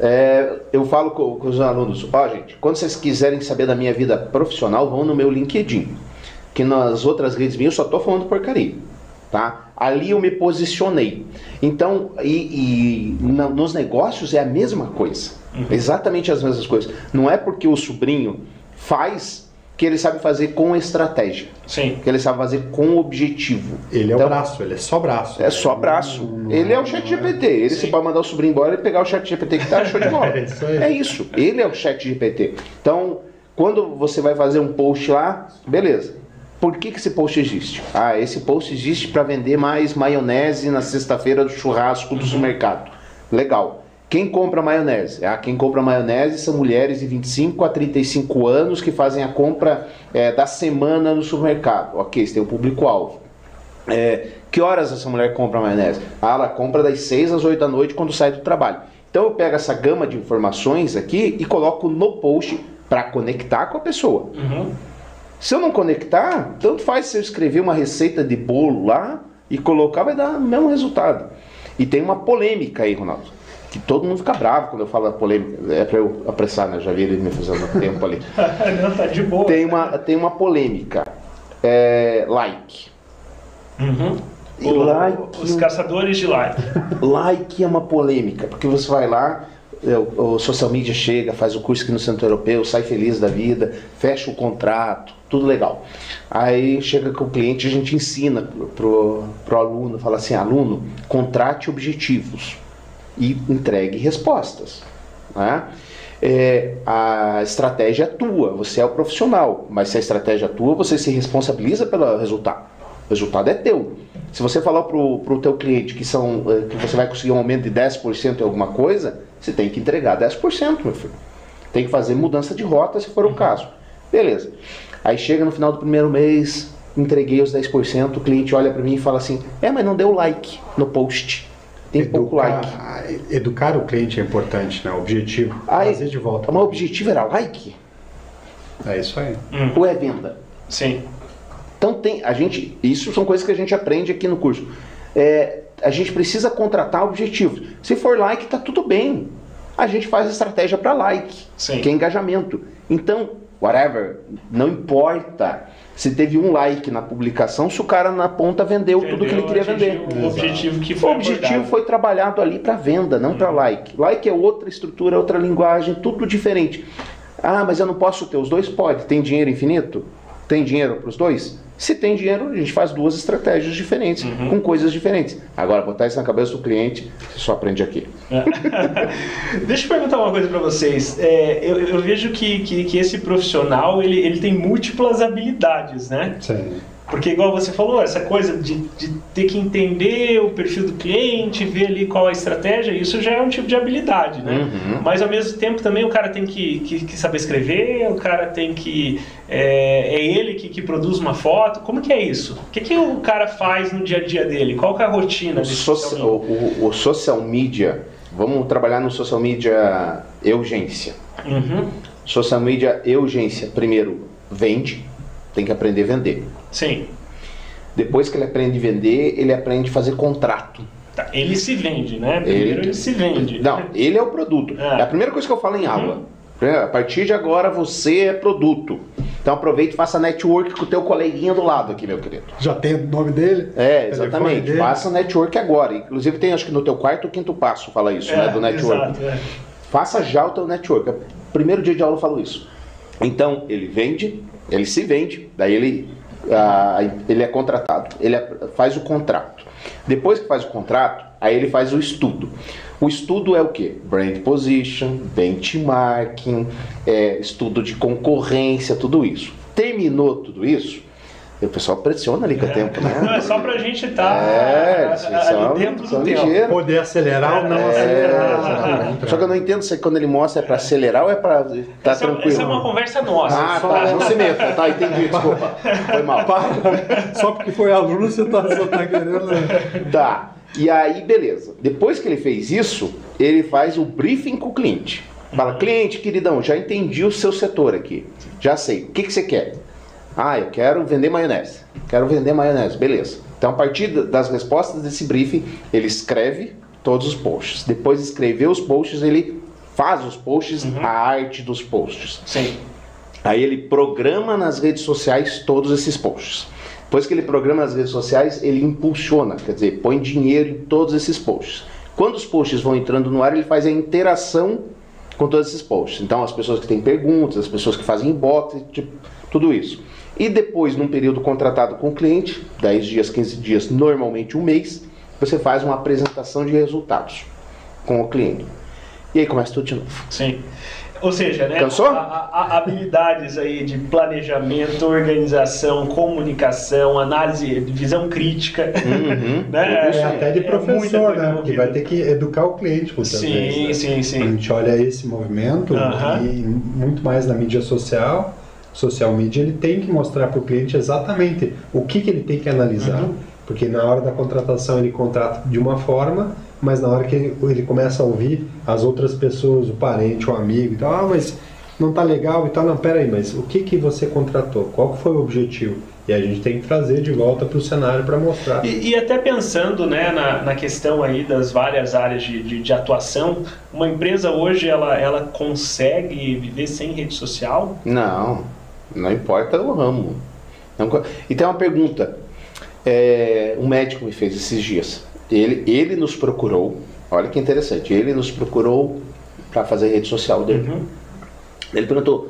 É, eu falo com, com os alunos, ó, gente, quando vocês quiserem saber da minha vida profissional, vão no meu LinkedIn, que nas outras redes minhas eu só tô falando porcaria, tá? Ali eu me posicionei. Então, e, e na, nos negócios é a mesma coisa, uhum, exatamente as mesmas coisas. Não é porque o sobrinho faz... que ele sabe fazer com estratégia. Sim. Que ele sabe fazer com objetivo. Ele então, é o braço, ele é só braço. É só braço. Hum, ele é o ChatGPT. Ele sim, se pode mandar o sobrinho embora e pegar o ChatGPT que tá show de bola. É isso aí. É isso. Ele é o ChatGPT. Então, quando você vai fazer um post lá, beleza. Por que, que esse post existe? Ah, esse post existe para vender mais maionese na sexta-feira do churrasco do supermercado. Legal. Quem compra maionese? Ah, quem compra maionese são mulheres de vinte e cinco a trinta e cinco anos que fazem a compra é, da semana no supermercado. Ok, você tem um público-alvo. É, que horas essa mulher compra maionese? Ah, ela compra das seis às oito da noite quando sai do trabalho. Então eu pego essa gama de informações aqui e coloco no post para conectar com a pessoa. Uhum. Se eu não conectar, tanto faz se eu escrever uma receita de bolo lá e colocar, vai dar o mesmo resultado. E tem uma polêmica aí, Ronaldo, que todo mundo fica bravo quando eu falo da polêmica. É pra eu apressar, né? Já vi ele me fazendo tempo ali. Não, tá de boa. Tem uma, tem uma polêmica. É, like. Uhum. E o, like. Os caçadores de like. Like é uma polêmica, porque você vai lá, o, o social media chega, faz o curso aqui no Centro Europeu, sai feliz da vida, fecha o contrato, tudo legal. Aí chega com o cliente, a gente ensina pro, pro aluno, fala assim, aluno, contrate objetivos e entregue respostas, né? É, a estratégia é tua, você é o profissional, mas se a estratégia é tua, você se responsabiliza pelo resultado. O resultado é teu. Se você falar para o teu cliente que, são, que você vai conseguir um aumento de dez por cento em alguma coisa, você tem que entregar dez por cento, meu filho. Tem que fazer mudança de rota, se for o caso. Beleza. Aí chega no final do primeiro mês, entreguei os dez por cento, o cliente olha para mim e fala assim, é, mas não deu like no post. Tem educar, pouco like. Educar o cliente é importante, né? O objetivo. Aí, fazer de volta. Mas o objetivo era like? É isso aí. Hum. Ou é venda? Sim. Então tem, a gente, isso são coisas que a gente aprende aqui no curso. É, a gente precisa contratar objetivos. Se for like, tá tudo bem. A gente faz estratégia para like, sim, que é engajamento. Então, whatever, não importa se teve um like na publicação, se o cara na ponta vendeu, vendeu tudo que ele queria vender. O objetivo que foi, o objetivo foi trabalhado ali para venda, não hum. para like. Like é outra estrutura, outra linguagem, tudo diferente. Ah, mas eu não posso ter os dois? Pode. Tem dinheiro infinito? Tem dinheiro para os dois? Se tem dinheiro, a gente faz duas estratégias diferentes, uhum, com coisas diferentes. Agora, botar isso na cabeça do cliente, você só aprende aqui. Deixa eu perguntar uma coisa para vocês. É, eu, eu vejo que, que, que esse profissional, ele, ele tem múltiplas habilidades, né? Sim. Porque igual você falou, essa coisa de, de ter que entender o perfil do cliente, ver ali qual é a estratégia, isso já é um tipo de habilidade, né? Uhum. Mas ao mesmo tempo também o cara tem que, que, que saber escrever, o cara tem que... É, é ele que, que produz uma foto, como que é isso? O que, que o cara faz no dia a dia dele? Qual que é a rotina desse social, o, o social media, vamos trabalhar no social media urgência. Uhum. Social media urgência, primeiro, vende. Tem que aprender a vender. Sim. Depois que ele aprende a vender, ele aprende a fazer contrato. Tá, ele se vende, né? Primeiro ele, ele se vende. Não, ele é o produto. Ah. É a primeira coisa que eu falo em aula. Uhum. A partir de agora você é produto. Então aproveita e faça network com o teu coleguinha do lado aqui, meu querido. Já tem o nome dele? É, exatamente. Dele. Faça network agora. Inclusive tem, acho que no teu quarto ou quinto passo fala isso, é, né? Do network. Exato, é. Faça já o teu network. Primeiro dia de aula eu falo isso. Então ele vende, ele se vende, daí ele, ah, ele é contratado, ele faz o contrato. Depois que faz o contrato, aí ele faz o estudo. O estudo é o quê? Brand position, benchmarking, é, estudo de concorrência, tudo isso. Terminou tudo isso, o pessoal pressiona ali com é. o tempo, né? Não, é só pra gente estar tá é, ali dentro do tempo. Ligeiro. Poder acelerar ou não é, acelerar. É, só que eu não entendo se quando ele mostra é pra acelerar ou é pra tá essa, tranquilo. Essa é uma conversa nossa. Ah, só... tá, não se meta. Tá, entendi, desculpa. Foi mal. Só porque foi aluno você tá, só tá querendo... Tá. E aí, beleza. Depois que ele fez isso, ele faz o briefing com o cliente. Fala, cliente, queridão, já entendi o seu setor aqui. Já sei. O que, que você quer? Ah, eu quero vender maionese. Quero vender maionese. Beleza. Então, a partir das respostas desse briefing, ele escreve todos os posts. Depois de escrever os posts, ele faz os posts, uhum. a arte dos posts. Sim. Aí ele programa nas redes sociais todos esses posts. Depois que ele programa as redes sociais, ele impulsiona, quer dizer, põe dinheiro em todos esses posts. Quando os posts vão entrando no ar, ele faz a interação com todos esses posts. Então, as pessoas que têm perguntas, as pessoas que fazem inbox, tipo, tudo isso. E depois, num período contratado com o cliente, dez dias, quinze dias, normalmente um mês, você faz uma apresentação de resultados com o cliente. E aí começa tudo de novo. Sim. Ou seja, né, a, a, a habilidades aí de planejamento, organização, comunicação, análise, visão crítica, uhum. né? É, até de professor, é né? Que vai ter que educar o cliente, muitas sim, vezes, né? Sim, sim. A gente olha esse movimento uhum. e muito mais na mídia social, social media, ele tem que mostrar para o cliente exatamente o que, que ele tem que analisar, uhum. porque na hora da contratação ele contrata de uma forma, mas na hora que ele, ele começa a ouvir as outras pessoas, o parente, o amigo e tal, ah, mas não tá legal e tal, não, peraí, mas o que que você contratou? Qual que foi o objetivo? E a gente tem que trazer de volta para o cenário para mostrar. E, e até pensando, né, na, na questão aí das várias áreas de, de, de atuação, uma empresa hoje, ela, ela consegue viver sem rede social? Não, não importa o ramo. Não, e tem uma pergunta, é, um médico me fez esses dias. Ele, ele nos procurou, olha que interessante, ele nos procurou para fazer a rede social dele. Uhum. Ele perguntou,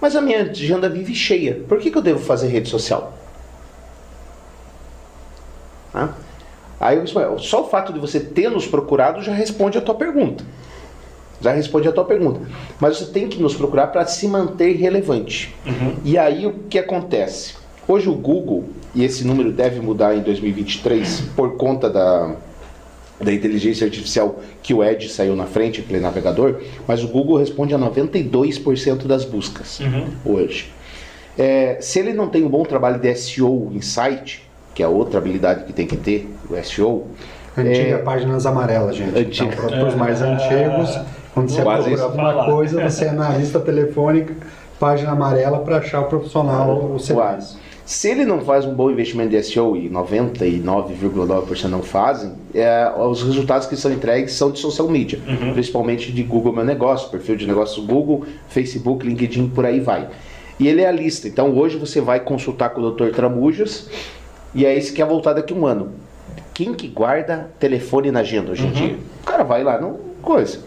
mas a minha agenda vive cheia, por que, que eu devo fazer rede social? Ah. Aí eu disse, só o fato de você ter nos procurado já responde a tua pergunta. Já responde a tua pergunta. Mas você tem que nos procurar para se manter relevante. Uhum. E aí o que acontece? Hoje o Google, e esse número deve mudar em dois mil e vinte e três, por conta da, da inteligência artificial que o Edge saiu na frente, aquele navegador, mas o Google responde a noventa e dois por cento das buscas uhum. hoje. É, se ele não tem um bom trabalho de S E O em site, que é outra habilidade que tem que ter, o S E O... Antiga é... páginas amarelas, gente. Antiga. Então, para os mais antigos, quando você procura alguma coisa, você é na lista telefônica, página amarela para achar o profissional, o serviço. Se ele não faz um bom investimento de S E O, e noventa e nove vírgula nove por cento não fazem, é, os resultados que são entregues são de social media, uhum. principalmente de Google Meu Negócio, perfil de negócio Google, Facebook, LinkedIn, por aí vai. E ele é a lista, então hoje você vai consultar com o doutor Tramujas, e aí você quer voltar daqui a um ano. Quem que guarda telefone na agenda hoje em uhum. dia? O cara vai lá, não coisa.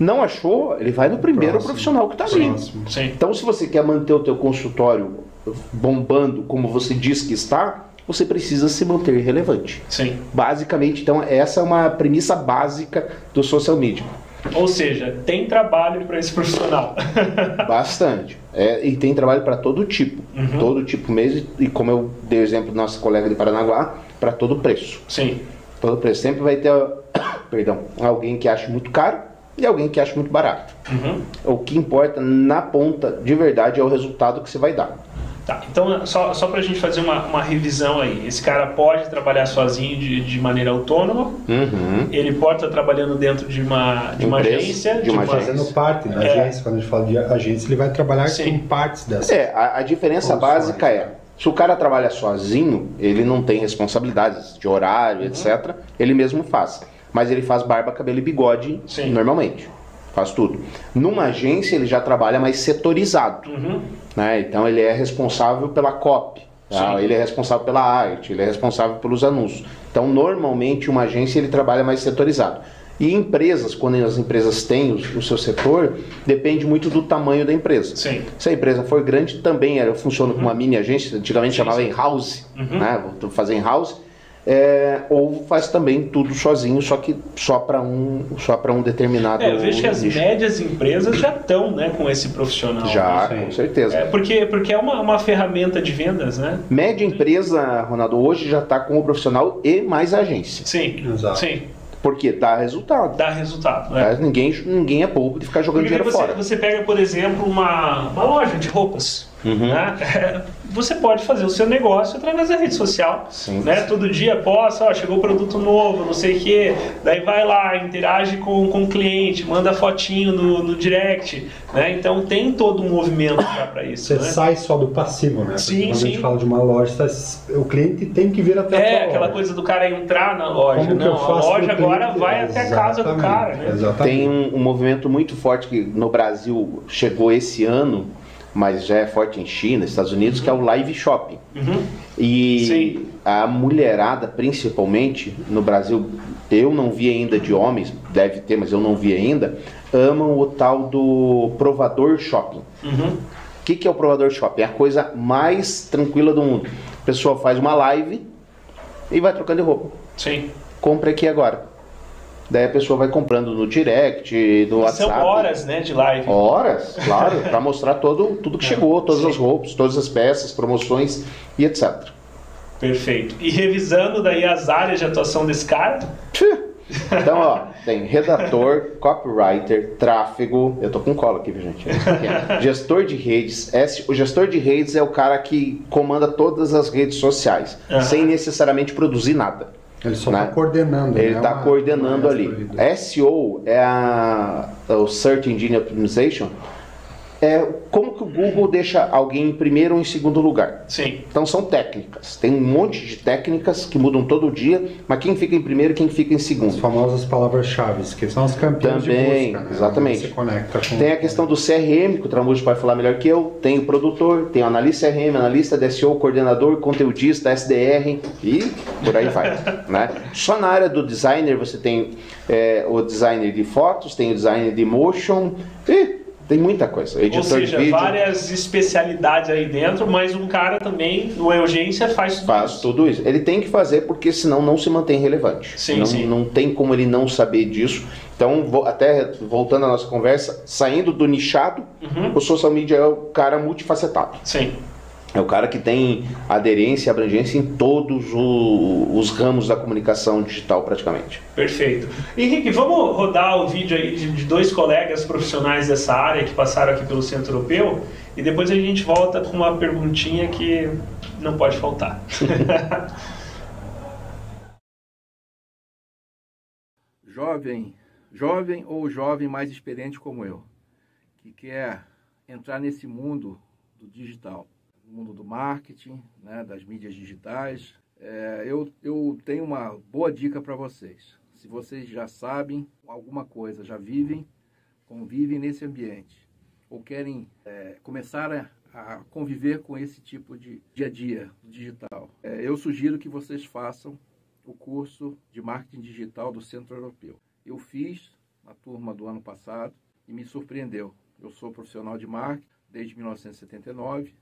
Não achou, ele vai no primeiro próximo. Profissional que está ali. Sim. Então se você quer manter o teu consultório bombando como você diz que está, você precisa se manter relevante. Sim. Basicamente, então, essa é uma premissa básica do social media. Ou seja, tem trabalho para esse profissional. Bastante. É, e tem trabalho para todo tipo. Uhum. Todo tipo mesmo, e como eu dei o exemplo do nosso colega de Paranaguá, para todo preço. Sim. Todo preço. Sempre vai ter perdão, alguém que acha muito caro e alguém que acha muito barato. Uhum. O que importa na ponta, de verdade, é o resultado que você vai dar. Tá, então só, só para a gente fazer uma, uma revisão aí, esse cara pode trabalhar sozinho de, de maneira autônoma, uhum. ele pode estar trabalhando dentro de uma, de uma empresa, agência, de uma fazendo agência. Parte da é. Agência, quando a gente fala de agência, ele vai trabalhar Sim. com partes dessa. É, a, a diferença Ou básica só. É, Se o cara trabalha sozinho, ele não tem responsabilidades de horário, uhum. etcétera. Ele mesmo faz. Mas ele faz barba, cabelo e bigode, sim, normalmente. Faz tudo. Numa agência, ele já trabalha mais setorizado. Uhum. Né? Então, ele é responsável pela copy. Tá? Ele é responsável pela arte, ele é responsável pelos anúncios. Então, normalmente, uma agência, ele trabalha mais setorizado. E empresas, quando as empresas têm o, o seu setor, depende muito do tamanho da empresa. Sim. Se a empresa for grande, também eu funciono uhum. com uma mini agência, antigamente sim, chamava in-house, uhum. né? Vou fazer in-house, é, ou faz também tudo sozinho, só que só para um, só para um determinado... É, eu vejo que as nicho. médias empresas já estão, né, com esse profissional. Já, com certeza. É, porque, porque é uma, uma ferramenta de vendas, né? Média empresa, Ronaldo, hoje já está com o profissional e mais a agência. Sim, exato. Sim. Porque dá resultado. Dá resultado, né? Ninguém, ninguém é bobo de ficar jogando dinheiro você, fora. Você pega, por exemplo, uma, uma loja de roupas. Uhum. Né? Você pode fazer o seu negócio através da rede social. Sim, né? Sim. Todo dia posta, ó, chegou produto novo, não sei o quê. Daí vai lá, interage com, com o cliente, manda fotinho no, no direct. Né? Então tem todo um movimento para isso. Você né? sai só do passivo, né? Sim, quando sim. a gente fala de uma loja, o cliente tem que vir até a loja. É, aquela coisa do cara entrar na loja. Como não, a loja agora... vai até a casa do cara, né? Tem um, um movimento muito forte que no Brasil chegou esse ano, mas já é forte em China, Estados Unidos, uhum. que é o live shopping. Uhum. E sim. a mulherada, principalmente, no Brasil, eu não vi ainda de homens, deve ter, mas eu não vi ainda, amam o tal do provador shopping. Uhum. O que que é o provador shopping? É a coisa mais tranquila do mundo. A pessoa faz uma live e vai trocando de roupa. Sim. Compra aqui agora. Daí a pessoa vai comprando no direct, no WhatsApp. São horas, né, de live. Horas, claro, para mostrar todo, tudo que chegou, todas sim. as roupas, todas as peças, promoções e etcétera. Perfeito. E revisando daí as áreas de atuação desse cara? Então, ó, tem redator, copywriter, tráfego... Eu tô com cola aqui, viu, gente? Gestor de redes. O gestor de redes é o cara que comanda todas as redes sociais, uhum. sem necessariamente produzir nada. Ele só está né? coordenando. Ele está né? coordenando ali. S E O é a, o Search Engine Optimization. É como que o Google deixa alguém em primeiro ou em segundo lugar. Sim. Então são técnicas. Tem um monte de técnicas que mudam todo dia, mas quem fica em primeiro e quem fica em segundo. As famosas palavras-chave, que são os campeões também, de busca. Né? Exatamente. Você conecta com... Tem a questão do C R M, que o Tramujas pode falar melhor que eu. Tem o produtor, tem o analista C R M, analista de S E O, coordenador, conteudista, S D R e por aí vai. Né? Só na área do designer você tem é, o designer de fotos, tem o designer de motion e... Tem muita coisa. Editor Ou seja, de vídeo. várias especialidades aí dentro, mas um cara também, no urgência, faz tudo faz isso. Faz tudo isso. Ele tem que fazer porque senão não se mantém relevante. Sim, não, sim. Não tem como ele não saber disso. Então, vou, até voltando à nossa conversa, saindo do nichado, uhum. o social media é o cara multifacetado. Sim. É o cara que tem aderência e abrangência em todos o, os ramos da comunicação digital, praticamente. Perfeito. Henrique, vamos rodar o vídeo aí de, de dois colegas profissionais dessa área que passaram aqui pelo Centro Europeu e depois a gente volta com uma perguntinha que não pode faltar. Jovem, jovem ou jovem mais experiente como eu, que quer entrar nesse mundo do digital. Mundo do marketing, né, das mídias digitais, é, eu, eu tenho uma boa dica para vocês. Se vocês já sabem alguma coisa, já vivem, convivem nesse ambiente, ou querem é, começar a, a conviver com esse tipo de dia a dia digital, é, eu sugiro que vocês façam o curso de marketing digital do Centro Europeu. Eu fiz na turma do ano passado e me surpreendeu. Eu sou profissional de marketing desde mil novecentos e setenta e nove,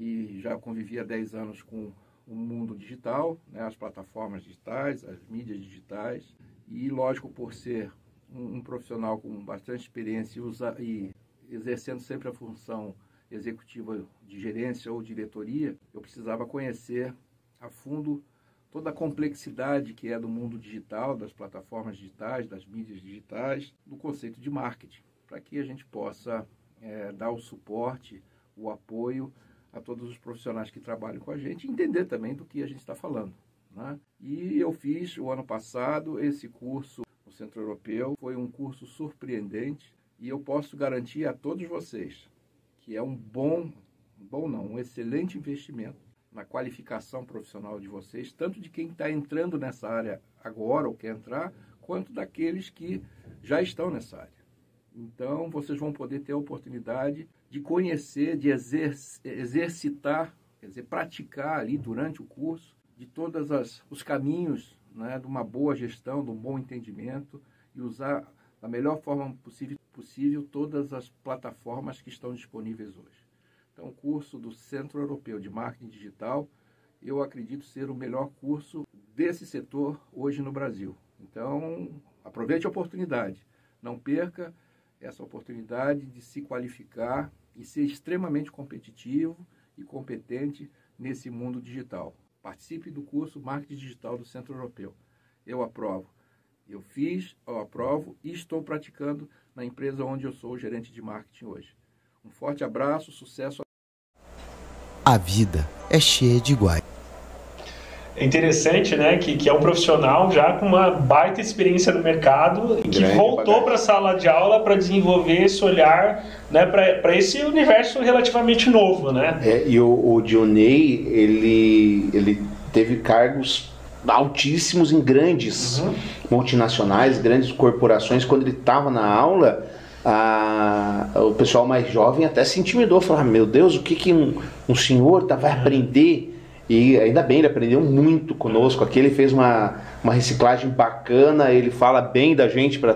e já convivi há dez anos com o mundo digital, né, as plataformas digitais, as mídias digitais. E, lógico, por ser um, um profissional com bastante experiência e, usa, e exercendo sempre a função executiva de gerência ou diretoria, eu precisava conhecer a fundo toda a complexidade que é do mundo digital, das plataformas digitais, das mídias digitais, do conceito de marketing, para que a gente possa é, dar o suporte, o apoio a todos os profissionais que trabalham com a gente, entender também do que a gente está falando, né? E eu fiz o ano passado esse curso no Centro Europeu, foi um curso surpreendente e eu posso garantir a todos vocês que é um bom, bom não, um excelente investimento na qualificação profissional de vocês, tanto de quem está entrando nessa área agora ou quer entrar, quanto daqueles que já estão nessa área. Então, vocês vão poder ter a oportunidade de conhecer, de exercitar, quer dizer, praticar ali durante o curso, de todos os caminhos, né, de uma boa gestão, de um bom entendimento, e usar da melhor forma possível, possível todas as plataformas que estão disponíveis hoje. Então, o curso do Centro Europeu de Marketing Digital, eu acredito ser o melhor curso desse setor hoje no Brasil. Então, aproveite a oportunidade, não perca essa oportunidade de se qualificar e ser extremamente competitivo e competente nesse mundo digital. Participe do curso Marketing Digital do Centro Europeu. Eu aprovo. Eu fiz, eu aprovo e estou praticando na empresa onde eu sou o gerente de marketing hoje. Um forte abraço, sucesso. A vida é cheia de iguais. É interessante, né, que, que é um profissional já com uma baita experiência no mercado e que voltou para a sala de aula para desenvolver esse olhar, né, para esse universo relativamente novo, né? É, e o, o Dionei, ele, ele teve cargos altíssimos em grandes uhum. multinacionais, grandes corporações. Quando ele estava na aula, a, o pessoal mais jovem até se intimidou, falava, meu Deus, o que, que um, um senhor tá, vai uhum. aprender? E ainda bem, ele aprendeu muito conosco aqui, ele fez uma, uma reciclagem bacana, ele fala bem da gente, pra,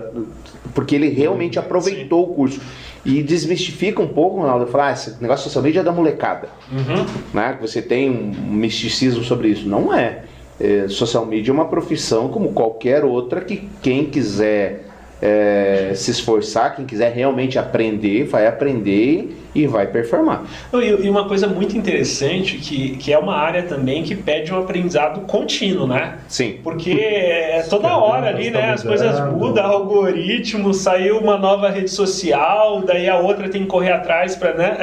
porque ele realmente aproveitou Sim. o curso. E desmistifica um pouco, Ronaldo, falar, ah, esse negócio só veja da molecada, uhum. né? Você tem um misticismo sobre isso. Não é. É, social media é uma profissão como qualquer outra, que quem quiser é, se esforçar, quem quiser realmente aprender, vai aprender e vai performar. E uma coisa muito interessante, que, que é uma área também que pede um aprendizado contínuo, né? Sim. Porque é toda hora ali, né? As coisas mudam, algoritmo, saiu uma nova rede social, daí a outra tem que correr atrás para, né?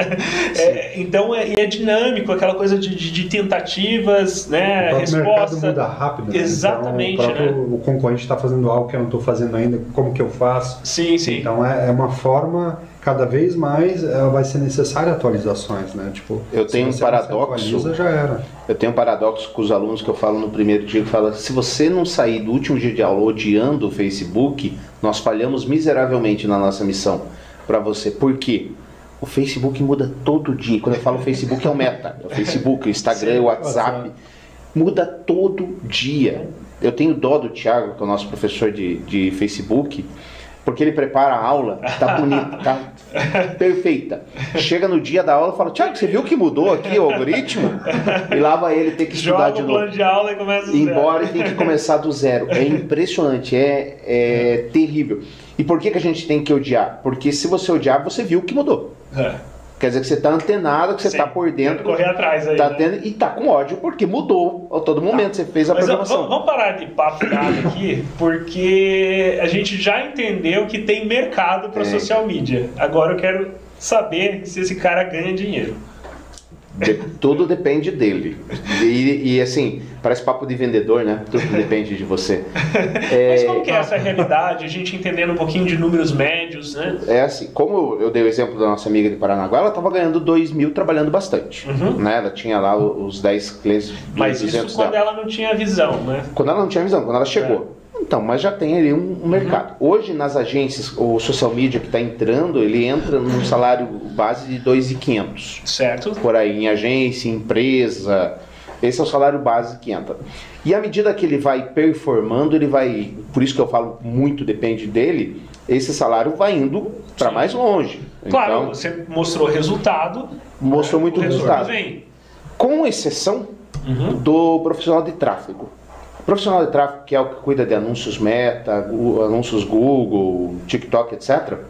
É, então é, é dinâmico, aquela coisa de, de, de tentativas, né? Resposta. O mercado muda rápido. Exatamente, então, o próprio, né? O concorrente está fazendo algo que eu não estou fazendo ainda, como que eu faço? Sim, sim. Então é, é uma forma... Cada vez mais vai ser necessário atualizações, né? Tipo, eu tenho um paradoxo. Atualiza, já era. Eu tenho um paradoxo com os alunos que eu falo no primeiro dia, que fala: se você não sair do último dia de aula odiando o Facebook, nós falhamos miseravelmente na nossa missão para você. Por quê? O Facebook muda todo dia. Quando eu falo Facebook, é o Meta, é o Facebook, o Instagram, Sim, o WhatsApp. WhatsApp, muda todo dia. Eu tenho dó do Thiago, que é o nosso professor de, de Facebook. Porque ele prepara a aula, tá bonita, tá perfeita. Chega no dia da aula e fala, Thiago, você viu que mudou aqui o algoritmo? E lá vai ele ter que estudar de novo. Joga o plano de aula e começa do zero. Embora ele tenha que começar do zero. É impressionante, é, é terrível. E por que, que a gente tem que odiar? Porque se você odiar, você viu que mudou. É. Quer dizer que você está antenado, que você está por dentro. Correr atrás aí. Tá, né? Tendo, e está com ódio, porque mudou a todo momento. Tá. Você fez a Mas programação. Eu, vamos parar de papo nada aqui, porque a gente já entendeu que tem mercado para é. social media. Agora eu quero saber se esse cara ganha dinheiro. De, tudo depende dele. E, e assim, parece papo de vendedor, né? Tudo depende de você. É, Mas como que é essa realidade? A gente entendendo um pouquinho de números médios, né? É assim, como eu dei o exemplo da nossa amiga de Paranaguá, ela estava ganhando dois mil trabalhando bastante. Uhum. Né? Ela tinha lá os dez clientes. Mas isso quando dela. ela não tinha visão, né? Quando ela não tinha visão, quando ela chegou. É. Então, mas já tem ali um, um mercado. Uhum. Hoje, nas agências, o social media que está entrando, ele entra num salário base de dois mil e quinhentos. Certo. Por aí, em agência, em empresa. Esse é o salário base que entra. E à medida que ele vai performando, ele vai... Por isso que eu falo muito depende dele. Esse salário vai indo para mais longe. Claro, então, você mostrou resultado. Mostrou muito o resultado. Vem. Com exceção uhum. do profissional de tráfego. O profissional de tráfego, que é o que cuida de anúncios Meta, anúncios Google, TikTok, etcétera.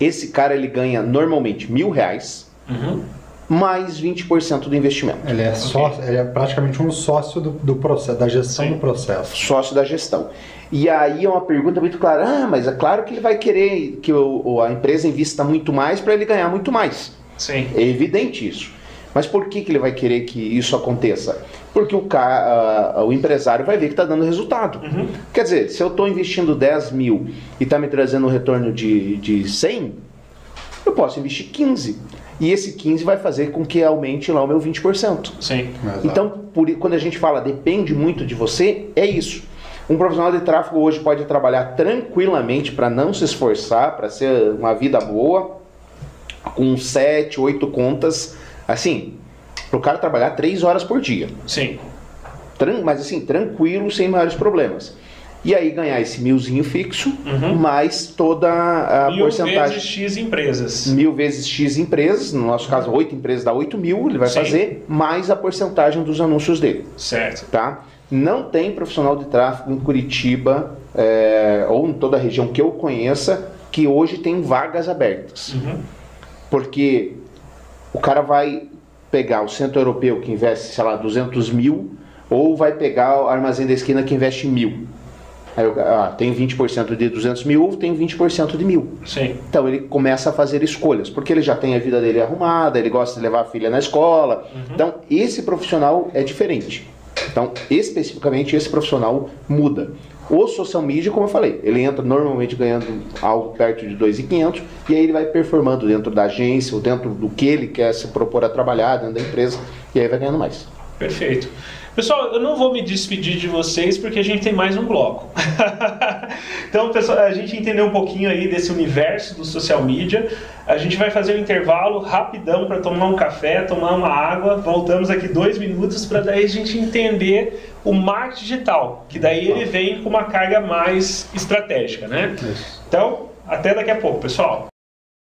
Esse cara, ele ganha normalmente mil reais, uhum. mais vinte por cento do investimento. Ele é, sócio, ele é praticamente um sócio do, do processo, da gestão Sim. do processo. Sócio da gestão. E aí é uma pergunta muito clara. Ah, mas é claro que ele vai querer que o, a empresa invista muito mais para ele ganhar muito mais. Sim. É evidente isso. Mas por que, que ele vai querer que isso aconteça? Porque o, ca... o empresário vai ver que está dando resultado. Uhum. Quer dizer, se eu estou investindo dez mil e está me trazendo um retorno de, de cem, eu posso investir quinze. E esse quinze vai fazer com que aumente lá o meu vinte por cento. Sim. Exato. Então, por, quando a gente fala depende muito de você, é isso. Um profissional de tráfego hoje pode trabalhar tranquilamente para não se esforçar, para ser uma vida boa, com sete, oito contas, assim, para o cara trabalhar três horas por dia. Sim. Tran mas assim, tranquilo, sem maiores problemas. E aí ganhar esse milzinho fixo, uhum. mais toda a mil porcentagem. Mil vezes X empresas. Mil vezes X empresas, no nosso caso oito empresas dá oito mil, ele vai Sim. fazer, mais a porcentagem dos anúncios dele. Certo. Tá? Não tem profissional de tráfego em Curitiba, é, ou em toda a região que eu conheça, que hoje tem vagas abertas. Uhum. Porque o cara vai pegar o Centro Europeu que investe, sei lá, duzentos mil, ou vai pegar o Armazém da Esquina que investe mil. Aí eu, ah, tem vinte por cento de duzentos mil ou tem vinte por cento de mil. Sim. Então ele começa a fazer escolhas, porque ele já tem a vida dele arrumada, ele gosta de levar a filha na escola. Uhum. Então esse profissional é diferente. Então especificamente esse profissional muda. O social media, como eu falei, ele entra normalmente ganhando algo perto de dois mil e quinhentos e aí ele vai performando dentro da agência ou dentro do que ele quer se propor a trabalhar dentro da empresa e aí vai ganhando mais. Perfeito. Pessoal, eu não vou me despedir de vocês porque a gente tem mais um bloco. Então, pessoal, a gente entendeu um pouquinho aí desse universo do social media. A gente vai fazer um intervalo rapidão para tomar um café, tomar uma água. Voltamos aqui dois minutos para daí a gente entender o marketing digital, que daí ele vem com uma carga mais estratégica, né? Então, até daqui a pouco, pessoal.